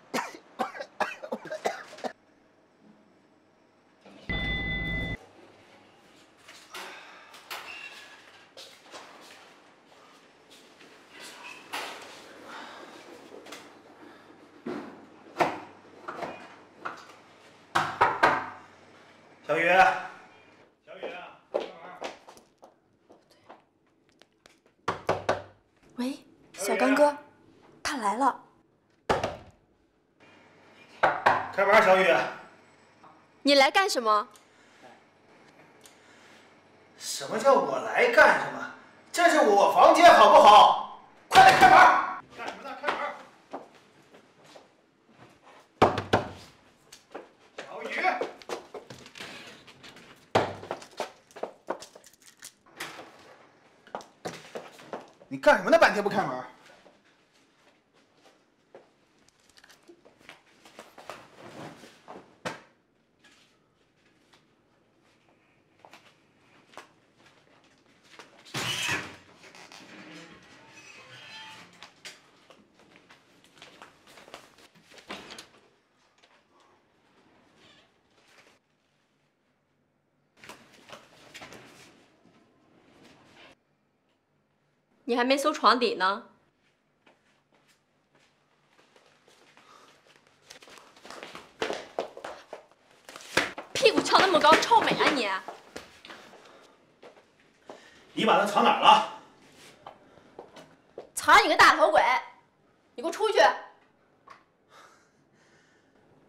小雨，小雨，快玩！喂，小刚哥，他来了。开门，小雨。你来干什么？什么叫我来干什么？这是我房间，好不好？快点开门！ 你干什么呢？半天不开门。你还没搜床底呢。屁股翘那么高，臭美啊你！你把它藏哪儿了？藏你个大头鬼！你给我出去！哎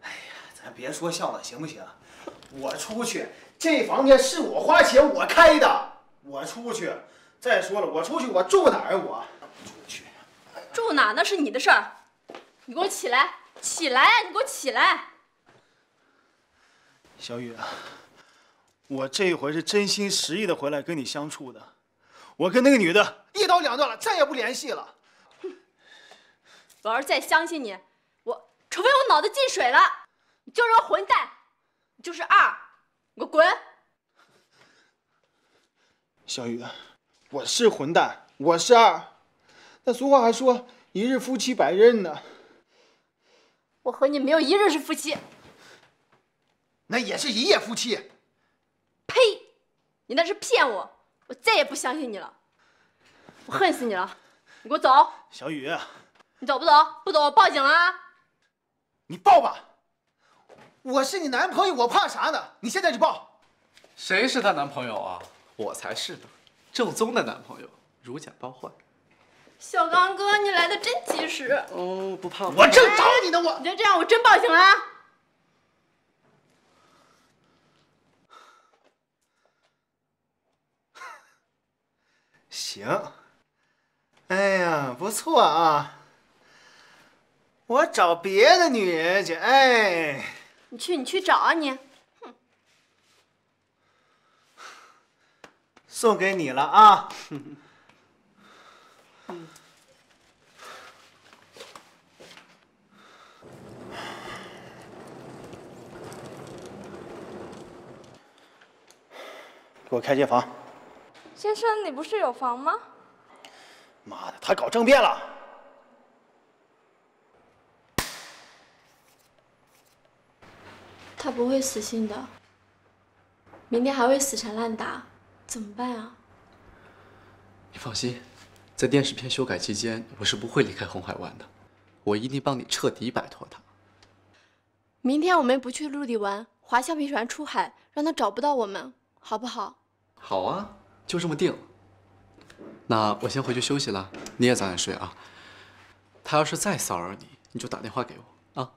呀，咱别说笑了，行不行？我出去，这房间是我花钱我开的，我出去。 再说了，我出去，我住哪儿？我出去，住哪那是你的事儿。你给我起来，起来！你给我起来！小雨啊，我这一回是真心实意的回来跟你相处的。我跟那个女的一刀两断了，再也不联系了。我要是再相信你，除非我脑子进水了。你就是个混蛋，你就是二，你给我滚！小雨啊。 我是混蛋，我是二。那俗话还说“一日夫妻百日恩”呢。我和你没有一日是夫妻，那也是一夜夫妻。呸！你那是骗我，我再也不相信你了。我恨死你了！你给我走，小雨。你走不走？不走，我报警了啊！你报吧。我是你男朋友，我怕啥呢？你现在就报。谁是她男朋友啊？我才是呢。 正宗的男朋友，如假包换。小刚哥，你来的真及时。哦，不怕。我正找你呢，我。你就这样，我真报警了。行。哎呀，不错啊。我找别的女人去，哎。你去找啊你。 送给你了啊！给我开间房。先生，你不是有房吗？妈的，他搞政变了！他不会死心的，明天还会死缠烂打。 怎么办啊？你放心，在电视片修改期间，我是不会离开红海湾的，我一定帮你彻底摆脱他。明天我们不去陆地湾，划橡皮船出海，让他找不到我们，好不好？好啊，就这么定了。那我先回去休息了，你也早点睡啊。他要是再骚扰你，你就打电话给我啊。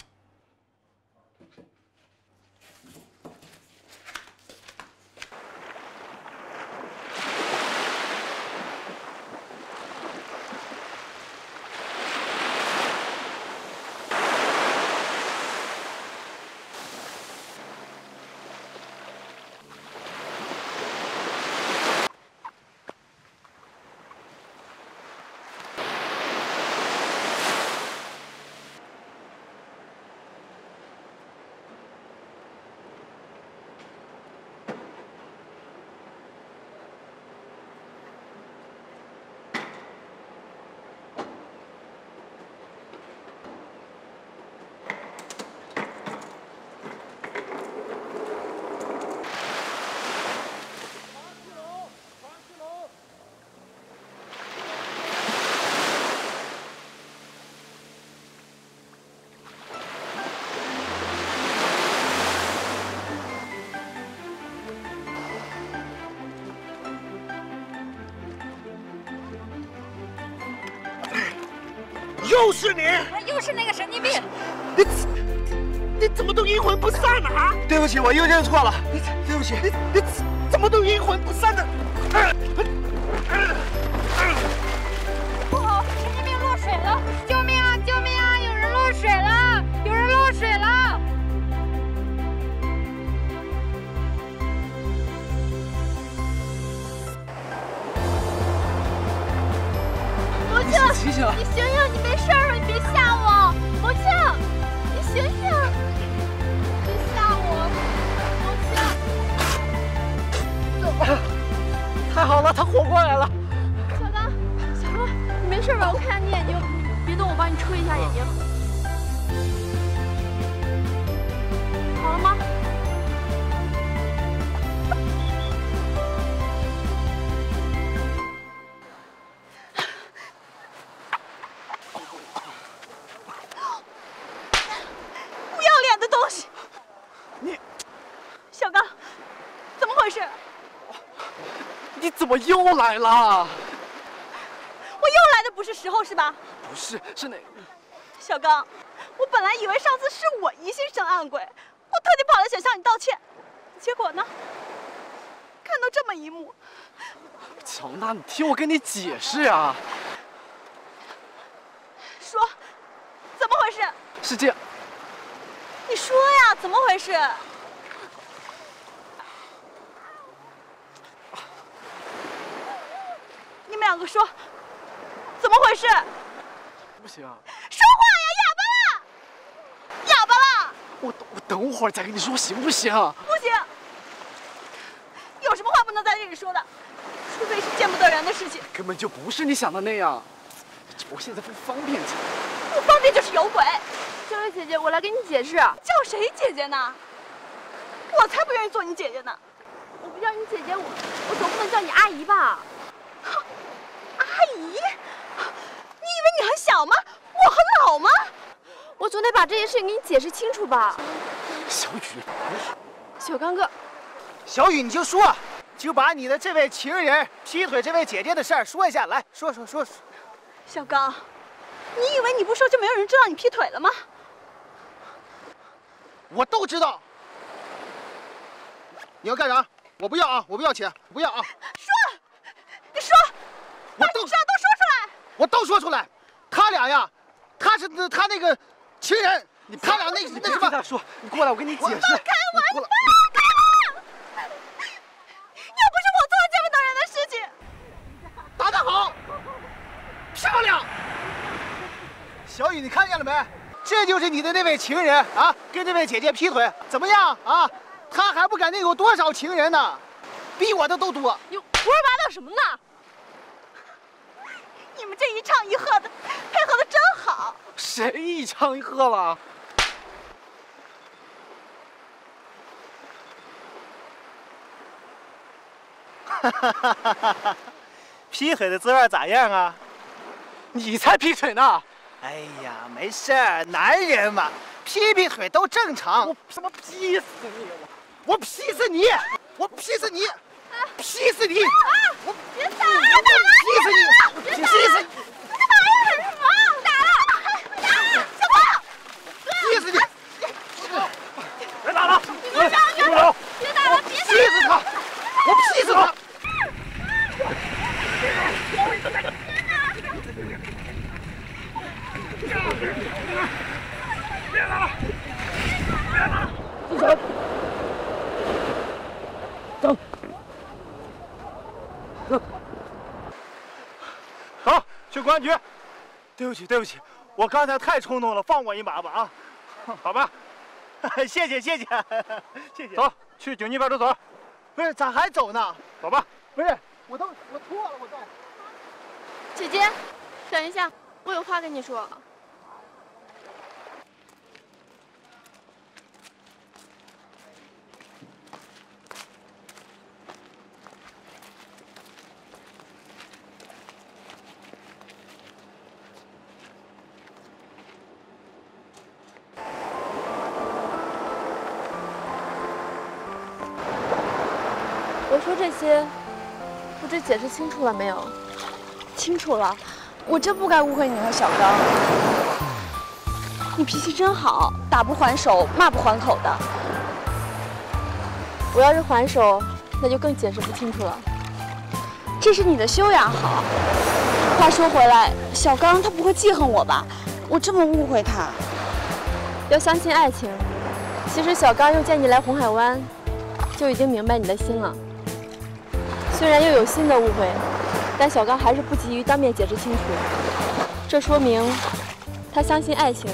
又是你！又是那个神经病！你怎么都阴魂不散呢？啊！对不起，我又认错了。对不起，你怎么都阴魂不散的？不好，神经病落水了！救命啊！救命啊！有人落水了！有人落水了！ 醒醒！你醒醒！你没事吧？你别吓我，蒙庆！你醒醒！别吓我，蒙庆！走吧。太好了，他活过来了。小刚，小刚，你没事吧？我看你眼睛，别动，我帮你吹一下眼睛。好了吗？ 我又来了！我又来的不是时候是吧？不是，是哪个？小刚，我本来以为上次是我疑心生暗鬼，我特地跑来想向你道歉，结果呢，看到这么一幕。乔娜，你听我跟你解释啊！说，怎么回事？是这样。你说呀，怎么回事？ 你们两个说，怎么回事？不行、啊，说话呀，哑巴了，哑巴了！我等会儿再跟你说，行不行？不行，有什么话不能在这里说的？除非是见不得人的事情。根本就不是你想的那样，我现在不方便讲。不方便就是有鬼。这位姐姐，我来给你解释。叫谁姐姐呢？我才不愿意做你姐姐呢。我不叫你姐姐，我总不能叫你阿姨吧？ 阿姨，你以为你很小吗？我很老吗？我总得把这件事情给你解释清楚吧。小雨，小刚哥，小雨，你就说，就把你的这位情人劈腿这位姐姐的事儿说一下，来说说说。小刚，你以为你不说就没有人知道你劈腿了吗？我都知道。你要干啥？我不要啊！我不要钱，不要啊！说，你说。 我都知道，都说出来。我都说出来，他俩呀，他那个情人，他俩那什么？大叔，你过来，我跟你解释。你放开我！你放开我！要不是我做了见不得人的事情。打得好，漂亮。小雨，你看见了没？这就是你的那位情人啊，跟这位姐姐劈腿，怎么样啊？他还不敢那有多少情人呢，比我的都多。你胡说八道什么呢？ 你们这一唱一和的，配合的真好。谁一唱一和了？哈哈哈哈哈！劈腿的滋味咋样啊？你才劈腿呢！哎呀，没事儿，男人嘛，劈劈腿都正常。我他妈劈死你！我劈死你！我劈死你！ 劈死你！我别打了，打了！别打了！你他妈干什么？打了！打！小光，劈死你！别打了！别打了！别打了！劈死他！我劈死他！别打了！别打了！住手！走。 走，去公安局。对不起，对不起，我刚才太冲动了，放我一马吧啊！好吧，谢谢，谢谢，谢谢。走，去警局派出所。不是，咋还走呢？走吧。不是，我错了，我都。姐姐，等一下，我有话跟你说。我说这些，不知解释清楚了没有？清楚了，我真不该误会你和小张。你脾气真好，打不还手，骂不还口的。我要是还手，那就更解释不清楚了。这是你的修养好。话说回来，小刚他不会记恨我吧？我这么误会他。要相信爱情。其实小刚又见你来红海湾，就已经明白你的心了。虽然又有新的误会，但小刚还是不急于当面解释清楚。这说明他相信爱情，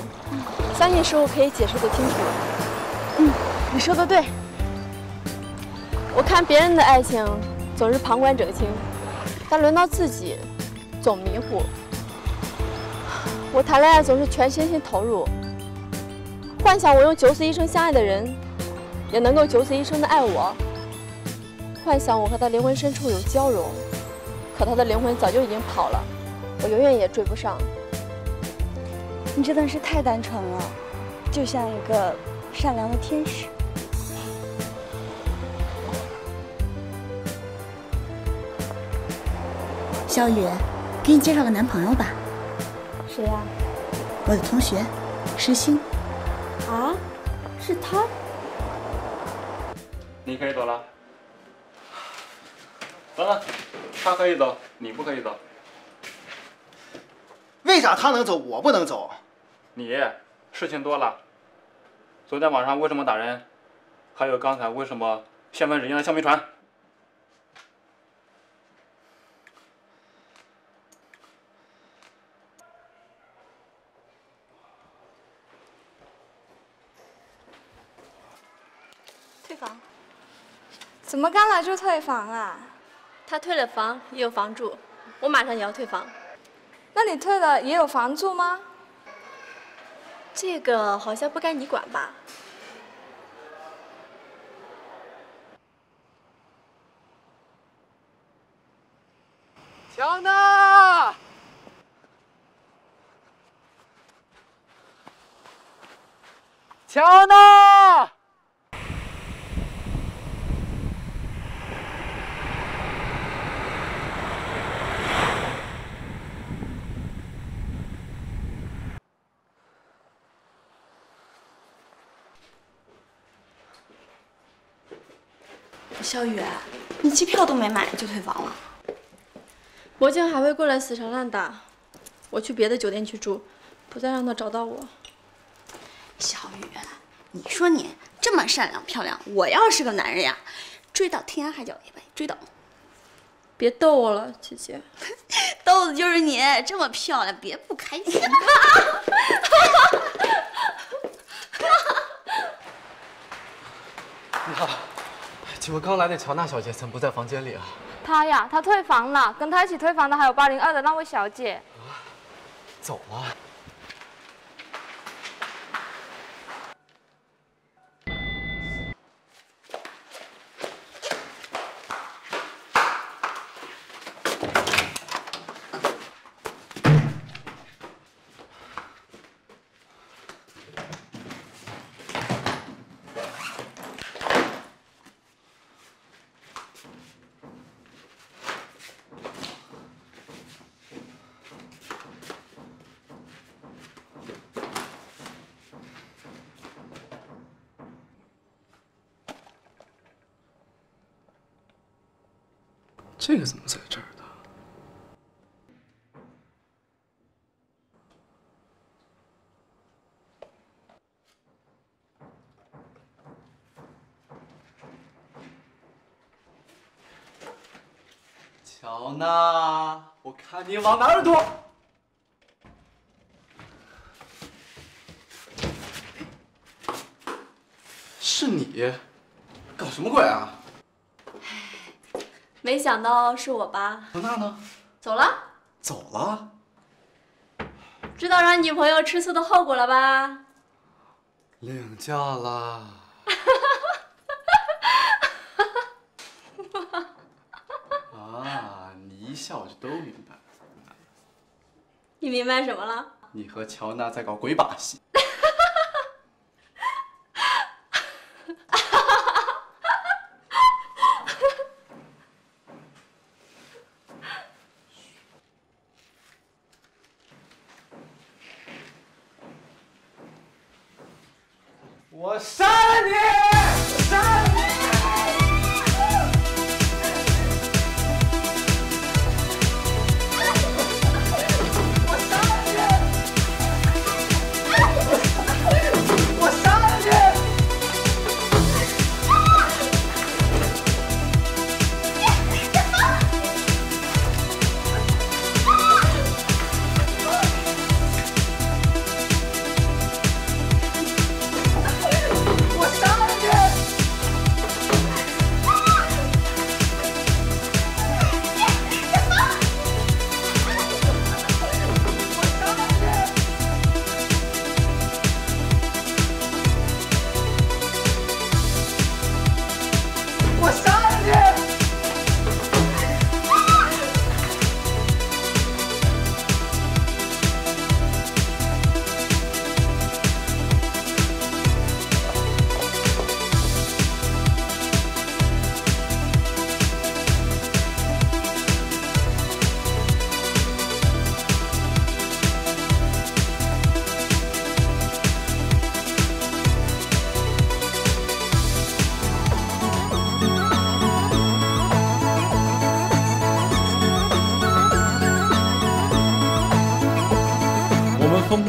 相信事物可以解释得清楚。嗯，你说的对。我看别人的爱情总是旁观者清，但轮到自己，总迷糊。我谈恋爱总是全身心投入。 幻想我用9死一生相爱的人，也能够9死一生的爱我。幻想我和他灵魂深处有交融，可他的灵魂早就已经跑了，我永远也追不上。你真的是太单纯了，就像一个善良的天使。小雨，给你介绍个男朋友吧。谁呀？我的同学，石鑫。 啊，是他。你可以走了。等等，他可以走，你不可以走。为啥他能走，我不能走？你事情多了。昨天晚上为什么打人？还有刚才为什么掀翻人家的橡皮船？怎么刚来就退房啊？他退了房也有房住，我马上也要退房。那你退了也有房住吗？这个好像不该你管吧？强的！强的！ 小雨，你机票都没买就退房了？魔镜还会过来死缠烂打，我去别的酒店去住，不再让他找到我。小雨，你说你这么善良漂亮，我要是个男人呀，追到天涯海角也得追到。别逗我了，姐姐。逗的就是你，这么漂亮，别不开心吧。你好。 结果刚来的乔娜小姐怎么不在房间里啊？她呀，她退房了。跟她一起退房的还有802的那位小姐。啊，走啊！这个怎么在这儿的？乔娜，我看你往哪儿躲！是你，搞什么鬼啊？ 没想到是我吧？乔娜呢？走了。走了。知道让女朋友吃醋的后果了吧？领教啦。啊，你一笑就都明白了。你明白什么了？你和乔娜在搞鬼把戏。我杀了你！我杀了你！我杀了你！我杀了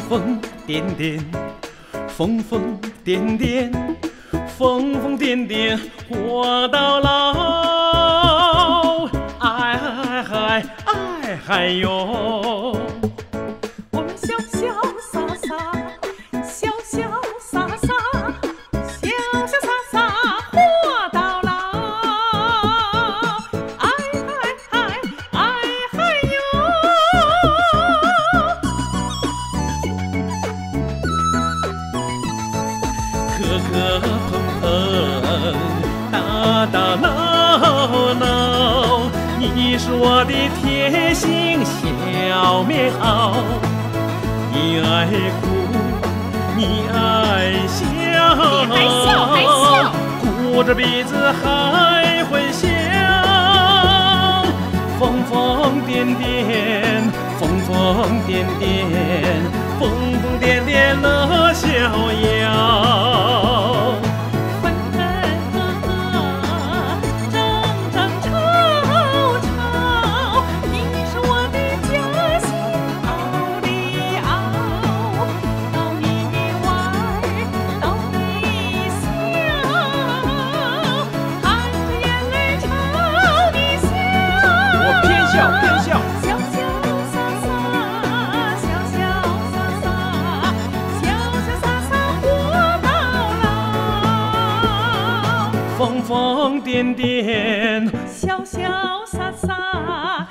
疯癫疯疯癫癫，疯疯癫癫活到老，哎嗨嗨哎嗨哟！我们潇潇洒洒，潇潇洒洒，潇潇洒洒活到老，哎嗨嗨哎嗨哟！打打闹闹，你是我的贴心小棉袄，你爱哭，你爱笑，你还笑还笑，鼓着鼻子还会笑，疯疯癫癫，疯疯癫癫，疯疯癫癫乐逍遥。疯疯癫癫，潇潇洒洒。